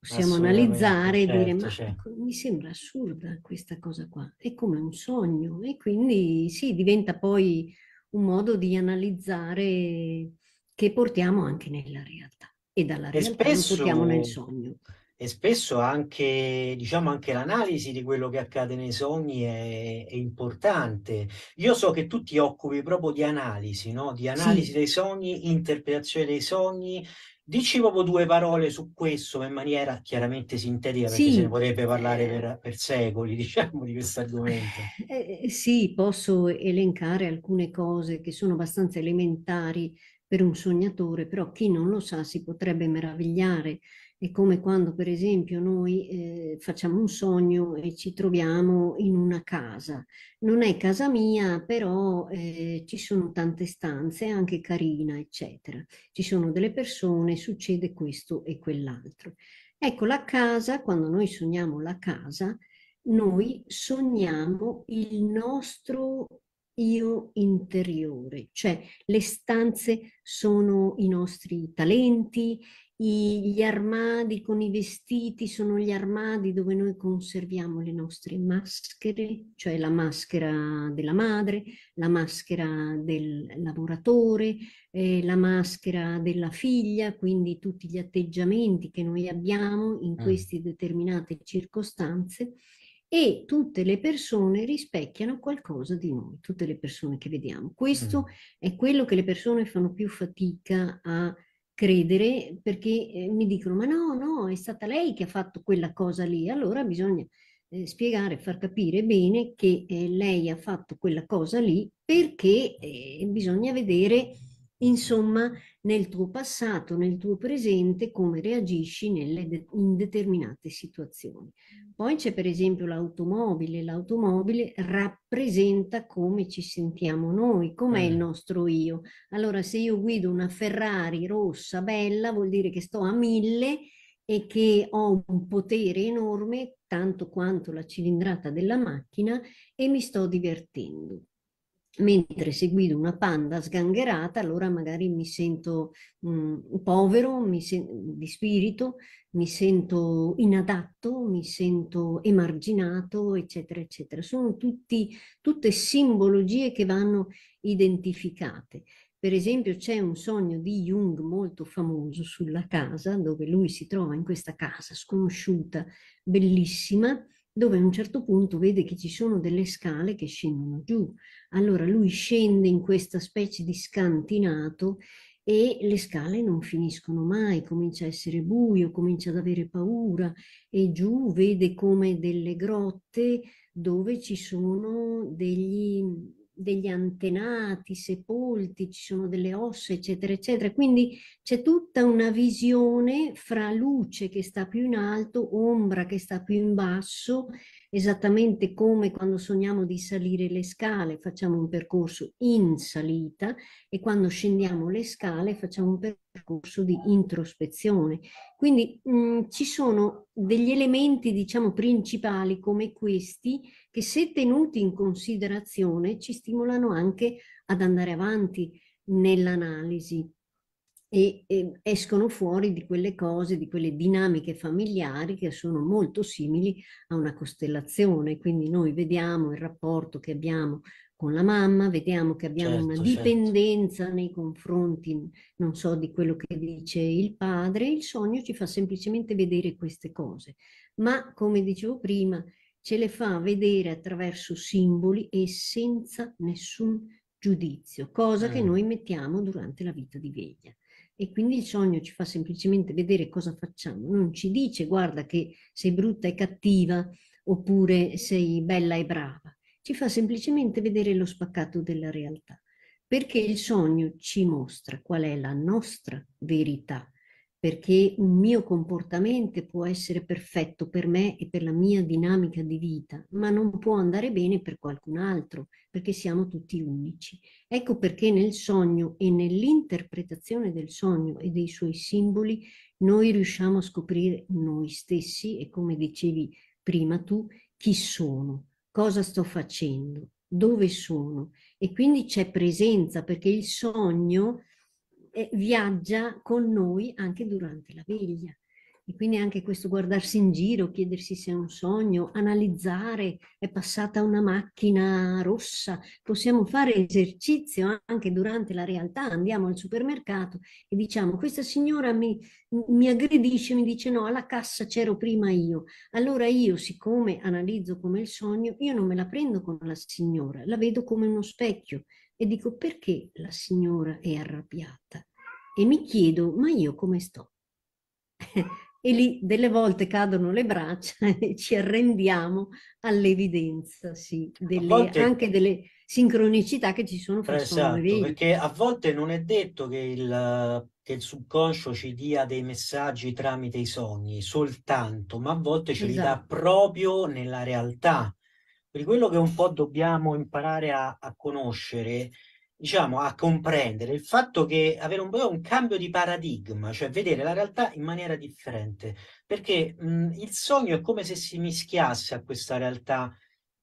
Possiamo analizzare e dire, certo, ma certo, mi sembra assurda questa cosa qua, è come un sogno. E quindi sì, diventa poi un modo di analizzare che portiamo anche nella realtà, e dalla realtà e spesso... lo portiamo nel sogno. E spesso anche, diciamo, anche l'analisi di quello che accade nei sogni è, è importante. Io so che tu ti occupi proprio di analisi, no? Di analisi, sì, dei sogni, interpretazione dei sogni. Dici proprio due parole su questo in maniera chiaramente sintetica, perché sì, se ne potrebbe parlare per, per secoli, diciamo, di questo argomento. Eh, sì, posso elencare alcune cose che sono abbastanza elementari per un sognatore, però chi non lo sa si potrebbe meravigliare. È come quando, per esempio, noi eh, facciamo un sogno e ci troviamo in una casa. Non è casa mia, però eh, ci sono tante stanze, anche carina, eccetera. Ci sono delle persone, succede questo e quell'altro. Ecco, la casa, quando noi sogniamo la casa, noi sogniamo il nostro io interiore. Cioè, le stanze sono i nostri talenti, gli armadi con i vestiti sono gli armadi dove noi conserviamo le nostre maschere, cioè la maschera della madre, la maschera del lavoratore, eh, la maschera della figlia, quindi tutti gli atteggiamenti che noi abbiamo in queste determinate circostanze. E tutte le persone rispecchiano qualcosa di noi, tutte le persone che vediamo. Questo mm. è quello che le persone fanno più fatica a credere, perché mi dicono ma no, no, è stata lei che ha fatto quella cosa lì. Allora bisogna eh, spiegare, far capire bene che eh, lei ha fatto quella cosa lì, perché eh, bisogna vedere, insomma, nel tuo passato, nel tuo presente, come reagisci nelle de- in determinate situazioni. Poi c'è per esempio l'automobile. L'automobile rappresenta come ci sentiamo noi, com'è mm. il nostro io. Allora, se io guido una Ferrari rossa, bella, vuol dire che sto a mille e che ho un potere enorme, tanto quanto la cilindrata della macchina, e mi sto divertendo. Mentre se guido una Panda sgangherata, allora magari mi sento mh, povero, mi sen- di spirito, mi sento inadatto, mi sento emarginato, eccetera, eccetera. Sono tutti, tutte simbologie che vanno identificate. Per esempio c'è un sogno di Jung molto famoso sulla casa, dove lui si trova in questa casa sconosciuta, bellissima, dove a un certo punto vede che ci sono delle scale che scendono giù. Allora lui scende in questa specie di scantinato e le scale non finiscono mai, comincia a essere buio, comincia ad avere paura, e giù vede come delle grotte dove ci sono degli, degli antenati sepolti, ci sono delle ossa, eccetera, eccetera. Quindi c'è tutta una visione fra luce che sta più in alto, ombra che sta più in basso, esattamente come quando sogniamo di salire le scale, facciamo un percorso in salita, e quando scendiamo le scale facciamo un percorso di introspezione. Quindi mh, ci sono degli elementi, diciamo, principali come questi, che se tenuti in considerazione ci stimolano anche ad andare avanti nell'analisi e, e escono fuori di quelle cose, di quelle dinamiche familiari che sono molto simili a una costellazione. Quindi noi vediamo il rapporto che abbiamo con la mamma, vediamo che abbiamo certo, una dipendenza certo. nei confronti, non so, di quello che dice il padre. Il sogno ci fa semplicemente vedere queste cose, ma come dicevo prima ce le fa vedere attraverso simboli e senza nessun giudizio, cosa mm. che noi mettiamo durante la vita di veglia. E quindi il sogno ci fa semplicemente vedere cosa facciamo, non ci dice guarda che sei brutta e cattiva oppure sei bella e brava, ci fa semplicemente vedere lo spaccato della realtà, perché il sogno ci mostra qual è la nostra verità, perché un mio comportamento può essere perfetto per me e per la mia dinamica di vita, ma non può andare bene per qualcun altro, perché siamo tutti unici. Ecco perché nel sogno e nell'interpretazione del sogno e dei suoi simboli noi riusciamo a scoprire noi stessi e, come dicevi prima tu, chi sono, cosa sto facendo, dove sono. E quindi c'è presenza, perché il sogno eh, viaggia con noi anche durante la veglia. E quindi anche questo guardarsi in giro, chiedersi se è un sogno, analizzare, è passata una macchina rossa, possiamo fare esercizio anche durante la realtà. Andiamo al supermercato e diciamo questa signora mi, mi aggredisce, mi dice no, alla cassa c'ero prima io. Allora io, siccome analizzo come il sogno, io non me la prendo con la signora, la vedo come uno specchio e dico perché la signora è arrabbiata? E mi chiedo ma io come sto? e lì delle volte cadono le braccia e ci arrendiamo all'evidenza, sì, delle, volte... anche delle sincronicità che ci sono fra esatto, noi. Perché a volte non è detto che il, che il subconscio ci dia dei messaggi tramite i sogni soltanto, ma a volte ce esatto. li dà proprio nella realtà. Per quello che un po' dobbiamo imparare a, a conoscere, diciamo, a comprendere il fatto che avere un, un cambio di paradigma, cioè vedere la realtà in maniera differente, perché mh, il sogno è come se si mischiasse a questa realtà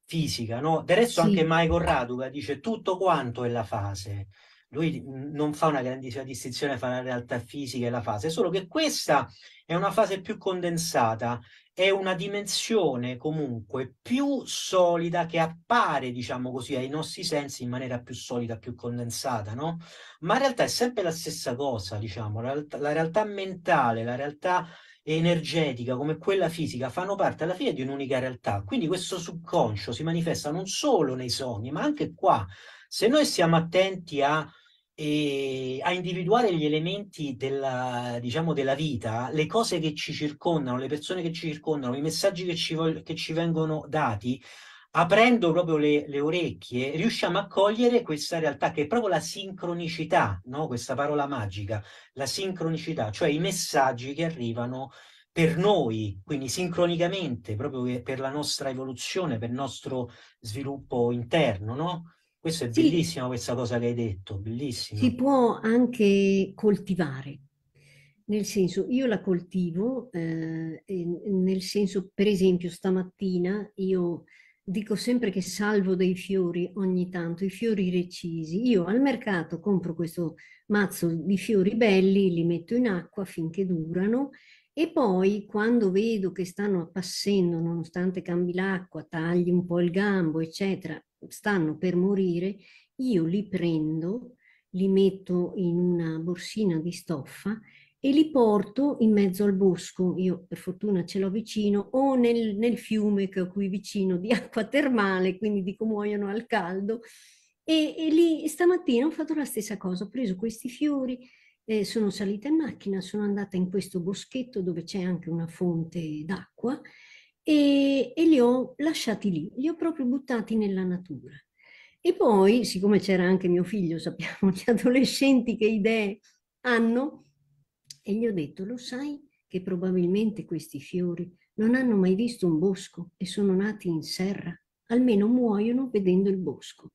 fisica, no? Del resto sì. anche Michael Raduga dice tutto quanto è la fase. Lui non fa una grandissima distinzione fra la realtà fisica e la fase, solo che questa è una fase più condensata, è una dimensione comunque più solida che appare, diciamo così, ai nostri sensi in maniera più solida, più condensata, no? Ma in realtà è sempre la stessa cosa, diciamo, la, la realtà mentale, la realtà energetica come quella fisica fanno parte alla fine di un'unica realtà, quindi questo subconscio si manifesta non solo nei sogni, ma anche qua. Se noi siamo attenti a E a individuare gli elementi della, diciamo, della vita, le cose che ci circondano, le persone che ci circondano, i messaggi che ci, che ci vengono dati, aprendo proprio le, le orecchie, riusciamo a cogliere questa realtà che è proprio la sincronicità, no? Questa parola magica, la sincronicità, cioè i messaggi che arrivano per noi, quindi sincronicamente, proprio per la nostra evoluzione, per il nostro sviluppo interno, no? Questo è bellissimo, sì. questa cosa che hai detto, bellissima. Si può anche coltivare, nel senso, io la coltivo, eh, nel senso, per esempio, stamattina io dico sempre che salvo dei fiori ogni tanto, i fiori recisi. Io al mercato compro questo mazzo di fiori belli, li metto in acqua finché durano, e poi quando vedo che stanno appassendo, nonostante cambi l'acqua, tagli un po' il gambo, eccetera, stanno per morire, io li prendo, li metto in una borsina di stoffa e li porto in mezzo al bosco, io per fortuna ce l'ho vicino, o nel, nel fiume che ho qui vicino di acqua termale, quindi dico muoiono al caldo, e, e lì stamattina ho fatto la stessa cosa, ho preso questi fiori, eh, sono salita in macchina, sono andata in questo boschetto dove c'è anche una fonte d'acqua, E, e li ho lasciati lì, li ho proprio buttati nella natura. E poi, siccome c'era anche mio figlio, sappiamo gli adolescenti che idee hanno, e gli ho detto, lo sai che probabilmente questi fiori non hanno mai visto un bosco e sono nati in serra, almeno muoiono vedendo il bosco.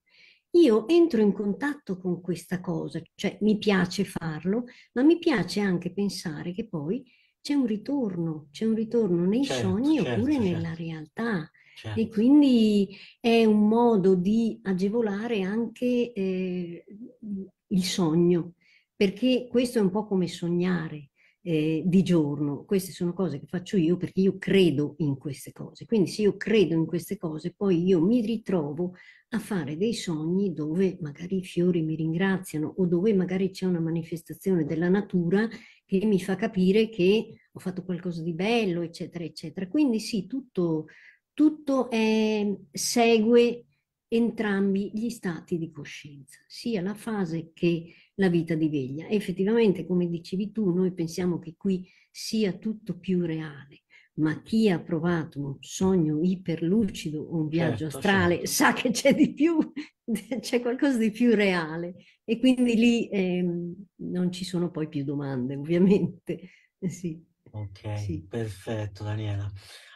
Io entro in contatto con questa cosa, cioè mi piace farlo, ma mi piace anche pensare che poi c'è un ritorno, c'è un ritorno nei certo, sogni certo, oppure certo. nella realtà certo. e quindi è un modo di agevolare anche eh, il sogno, perché questo è un po' come sognare eh, di giorno, queste sono cose che faccio io perché io credo in queste cose, quindi se io credo in queste cose poi io mi ritrovo a fare dei sogni dove magari i fiori mi ringraziano o dove magari c'è una manifestazione della natura che mi fa capire che ho fatto qualcosa di bello, eccetera, eccetera. Quindi sì, tutto, tutto è, segue entrambi gli stati di coscienza, sia la fase che la vita di veglia. E effettivamente, come dicevi tu, noi pensiamo che qui sia tutto più reale, ma chi ha provato un sogno iperlucido o un viaggio certo, astrale certo. sa che c'è di più, c'è qualcosa di più reale e quindi lì eh, non ci sono poi più domande, ovviamente. Sì. Ok, sì. perfetto Daniela.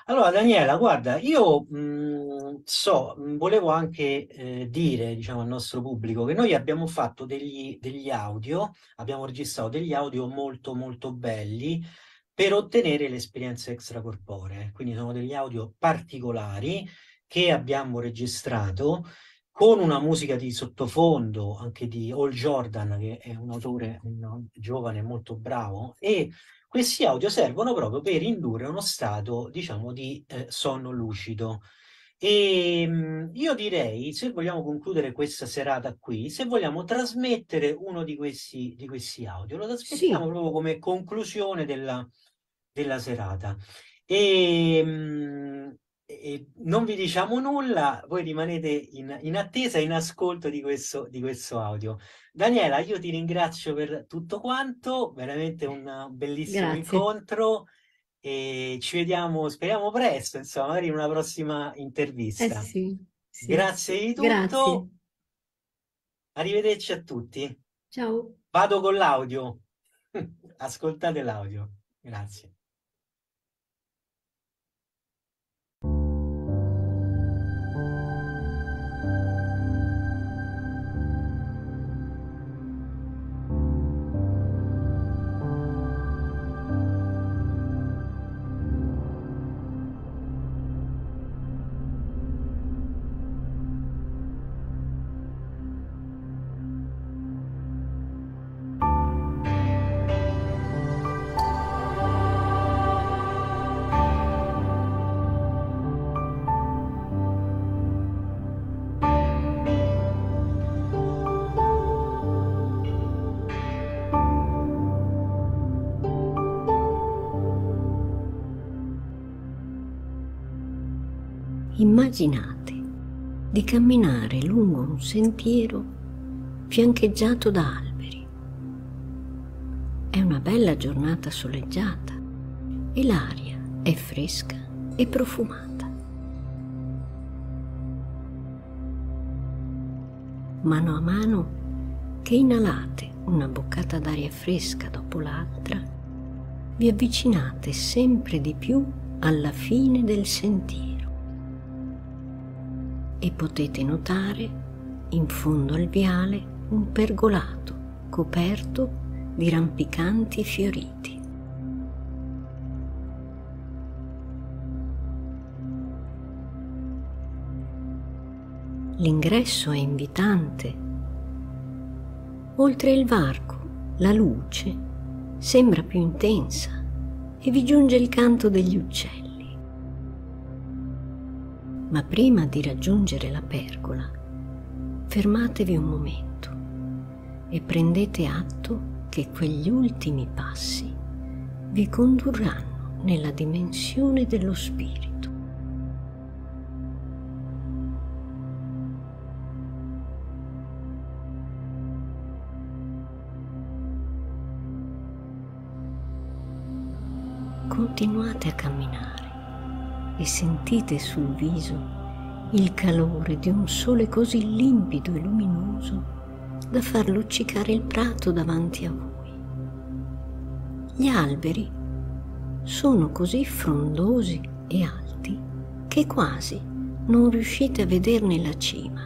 Allora Daniela, guarda, io mh, so, volevo anche eh, dire, diciamo, al nostro pubblico che noi abbiamo fatto degli, degli audio, abbiamo registrato degli audio molto molto belli per ottenere le esperienze extracorporee. Quindi sono degli audio particolari che abbiamo registrato con una musica di sottofondo, anche di All Jordan, che è un autore un giovane molto bravo, e questi audio servono proprio per indurre uno stato, diciamo, di eh, sonno lucido. E mh, io direi, se vogliamo concludere questa serata qui, se vogliamo trasmettere uno di questi, di questi audio, lo trasmettiamo sì. proprio come conclusione della... della serata e, mh, e non vi diciamo nulla, voi rimanete in, in attesa, in ascolto di questo, di questo audio. Daniela, io ti ringrazio per tutto quanto, veramente un bellissimo Grazie. incontro, e ci vediamo, speriamo presto, insomma, magari in una prossima intervista. Eh sì, sì. Grazie di tutto. Grazie. Arrivederci a tutti. Ciao. Vado con l'audio. Ascoltate l'audio. Grazie. Immaginate di camminare lungo un sentiero fiancheggiato da alberi. È una bella giornata soleggiata e l'aria è fresca e profumata. Mano a mano che inalate una boccata d'aria fresca dopo l'altra, vi avvicinate sempre di più alla fine del sentiero. E potete notare in fondo al viale un pergolato coperto di rampicanti fioriti. L'ingresso è invitante. Oltre il varco la luce sembra più intensa e vi giunge il canto degli uccelli. Ma prima di raggiungere la pergola, fermatevi un momento e prendete atto che quegli ultimi passi vi condurranno nella dimensione dello spirito. Continuate a camminare e sentite sul viso il calore di un sole così limpido e luminoso da far luccicare il prato davanti a voi. Gli alberi sono così frondosi e alti che quasi non riuscite a vederne la cima.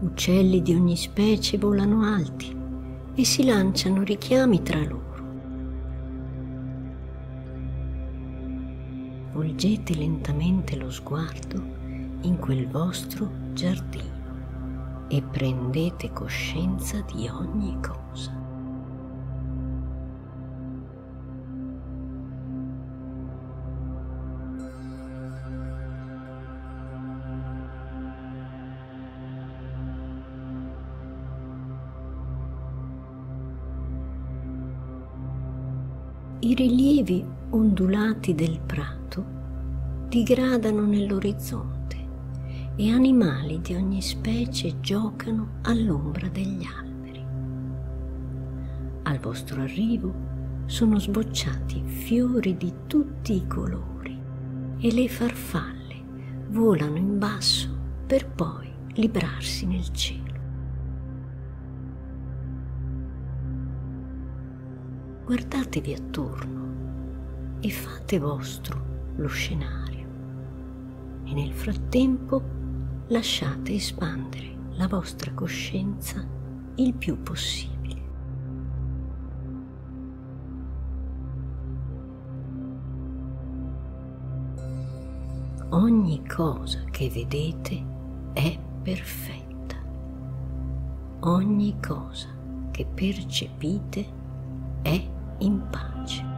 Uccelli di ogni specie volano alti e si lanciano richiami tra loro. Volgete lentamente lo sguardo in quel vostro giardino e prendete coscienza di ogni cosa. I rilievi ondulati del prato digradano nell'orizzonte e animali di ogni specie giocano all'ombra degli alberi. Al vostro arrivo sono sbocciati fiori di tutti i colori e le farfalle volano in basso per poi librarsi nel cielo. Guardatevi attorno e fate vostro lo scenario e nel frattempo lasciate espandere la vostra coscienza il più possibile. Ogni cosa che vedete è perfetta. Ogni cosa che percepite è in pace.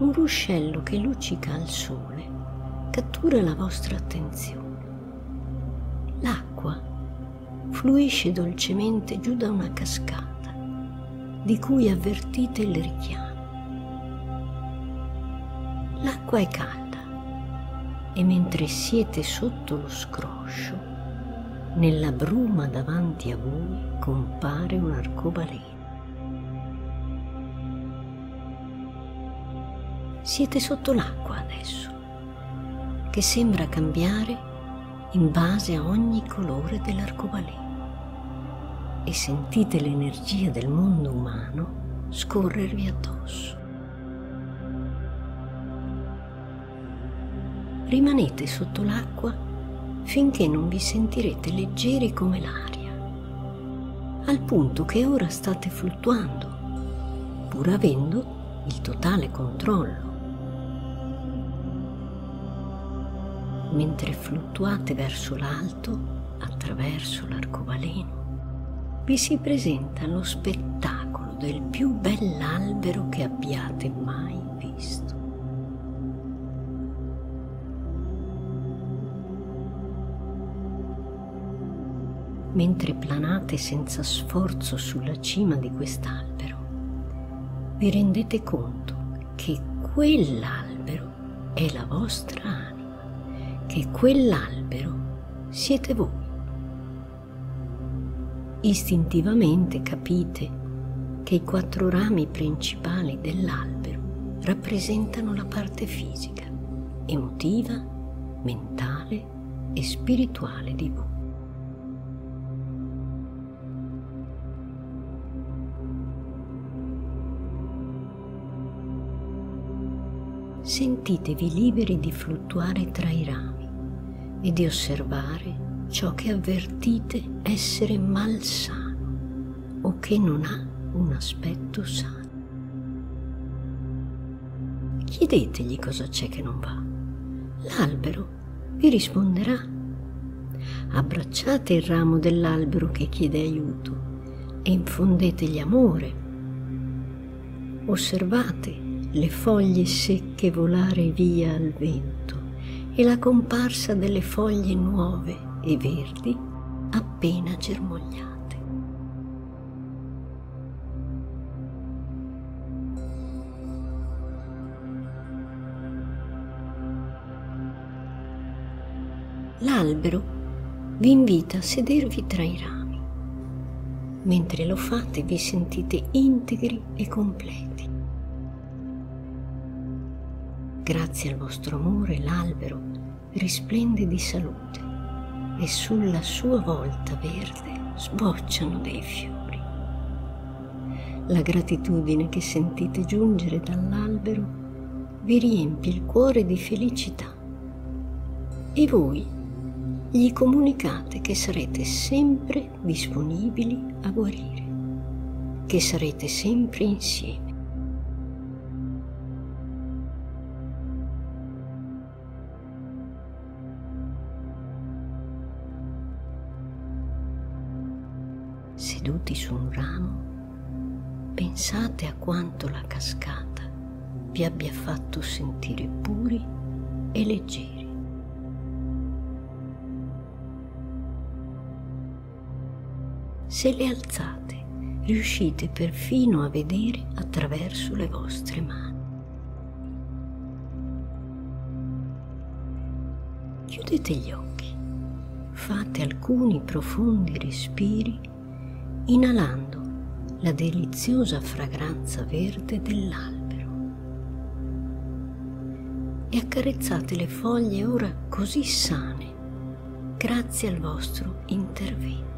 Un ruscello che luccica al sole cattura la vostra attenzione. L'acqua fluisce dolcemente giù da una cascata di cui avvertite il richiamo. L'acqua è calda e mentre siete sotto lo scroscio, nella bruma davanti a voi compare un arcobaleno. Siete sotto l'acqua adesso, che sembra cambiare in base a ogni colore dell'arcobaleno, e sentite l'energia del mondo umano scorrervi addosso. Rimanete sotto l'acqua finché non vi sentirete leggeri come l'aria, al punto che ora state fluttuando, pur avendo il totale controllo. Mentre fluttuate verso l'alto, attraverso l'arcobaleno, vi si presenta lo spettacolo del più bell'albero che abbiate mai visto. Mentre planate senza sforzo sulla cima di quest'albero, vi rendete conto che quell'albero è la vostra anima, che quell'albero siete voi. Istintivamente capite che i quattro rami principali dell'albero rappresentano la parte fisica, emotiva, mentale e spirituale di voi. Sentitevi liberi di fluttuare tra i rami e di osservare ciò che avvertite essere malsano o che non ha un aspetto sano. Chiedetegli cosa c'è che non va. L'albero vi risponderà. Abbracciate il ramo dell'albero che chiede aiuto e infondetegli amore. Osservate le foglie secche volare via al vento e la comparsa delle foglie nuove e verdi appena germogliate. L'albero vi invita a sedervi tra i rami. Mentre lo fate vi sentite integri e completi. Grazie al vostro amore l'albero risplende di salute e sulla sua volta verde sbocciano dei fiori. La gratitudine che sentite giungere dall'albero vi riempie il cuore di felicità e voi gli comunicate che sarete sempre disponibili a guarire, che sarete sempre insieme. Seduti su un ramo, pensate a quanto la cascata vi abbia fatto sentire puri e leggeri. Se le alzate, riuscite perfino a vedere attraverso le vostre mani. Chiudete gli occhi, fate alcuni profondi respiri inalando la deliziosa fragranza verde dell'albero e accarezzate le foglie ora così sane grazie al vostro intervento.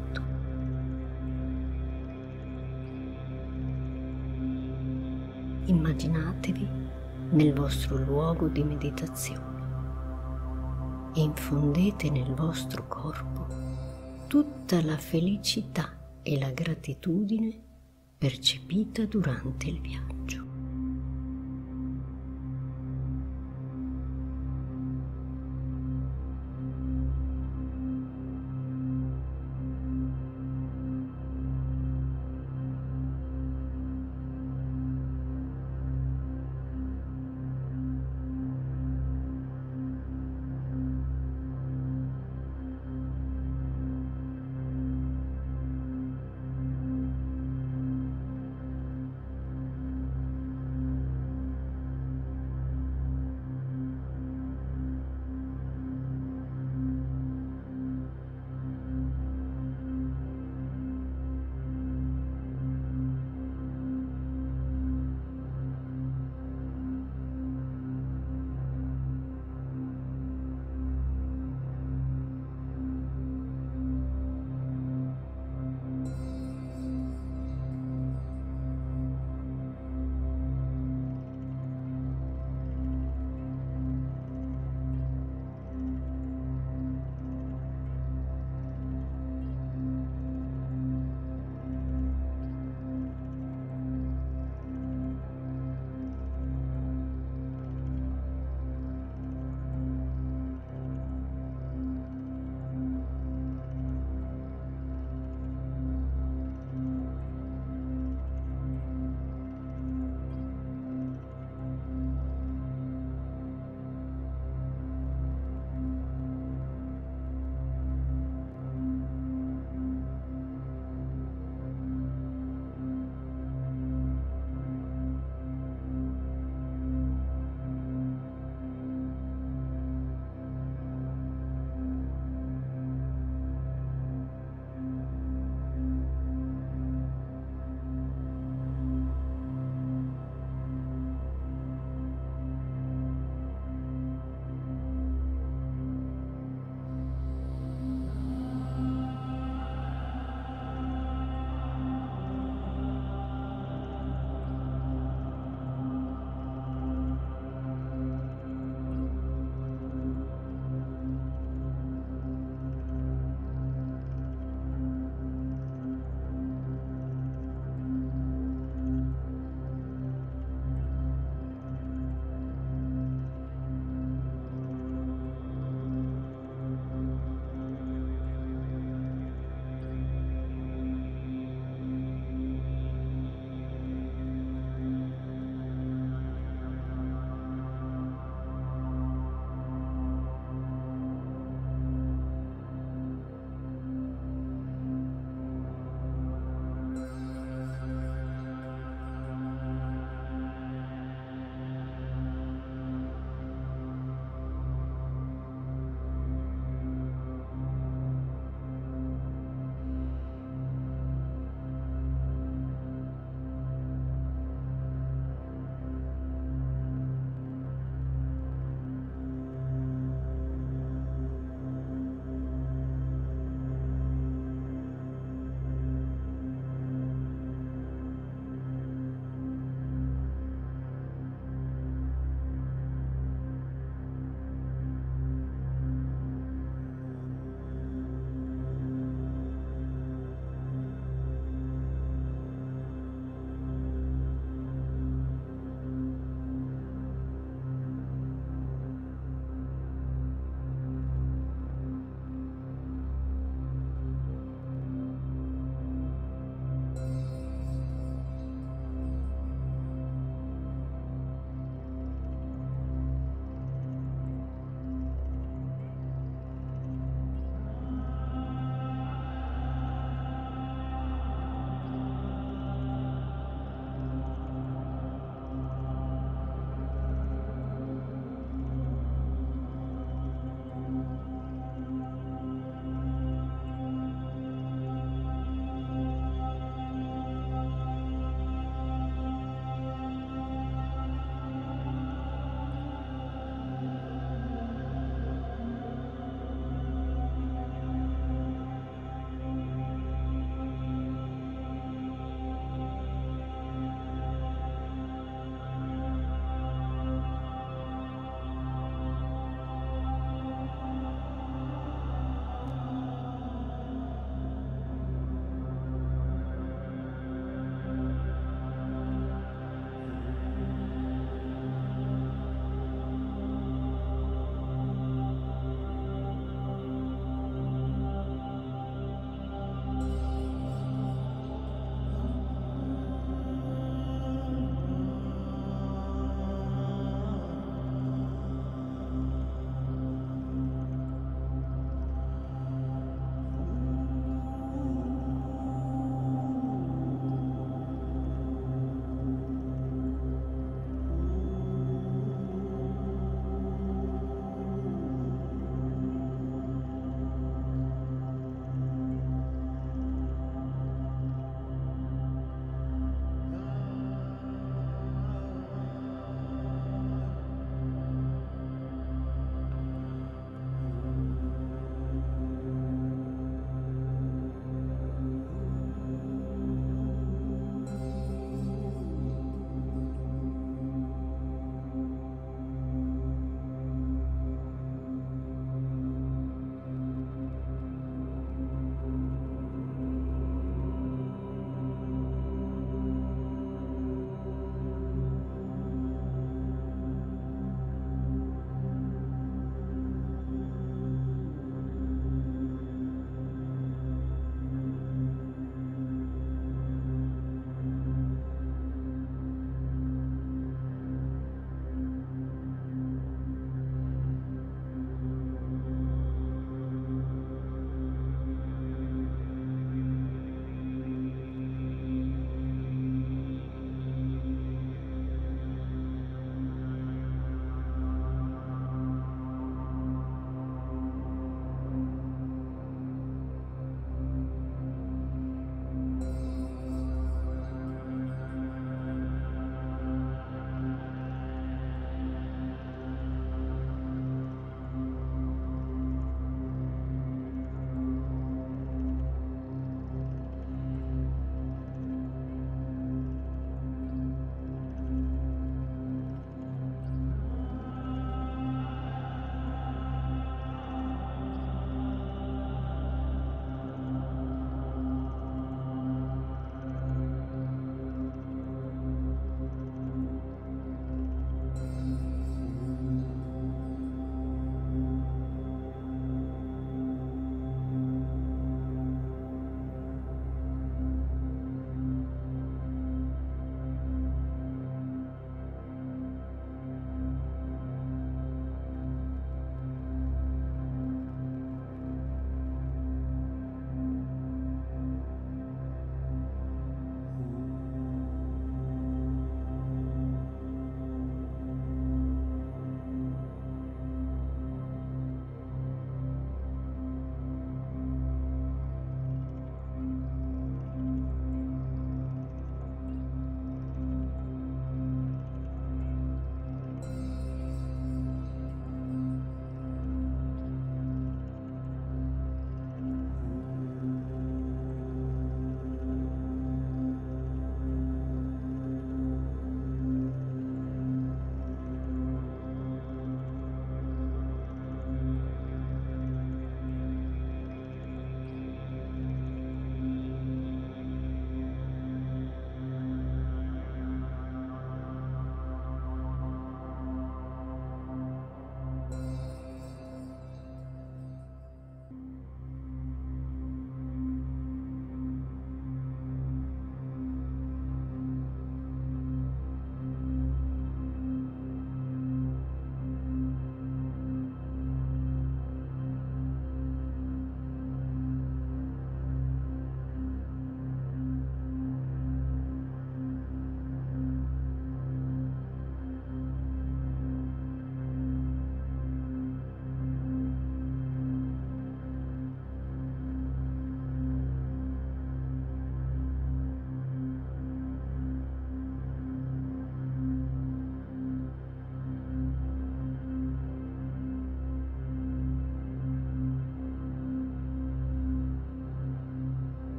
Immaginatevi nel vostro luogo di meditazione e infondete nel vostro corpo tutta la felicità e la gratitudine percepita durante il viaggio.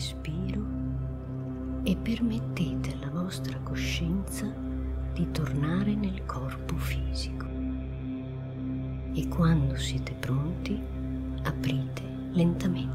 respiro e permettete alla vostra coscienza di tornare nel corpo fisico. E quando siete pronti, aprite lentamente.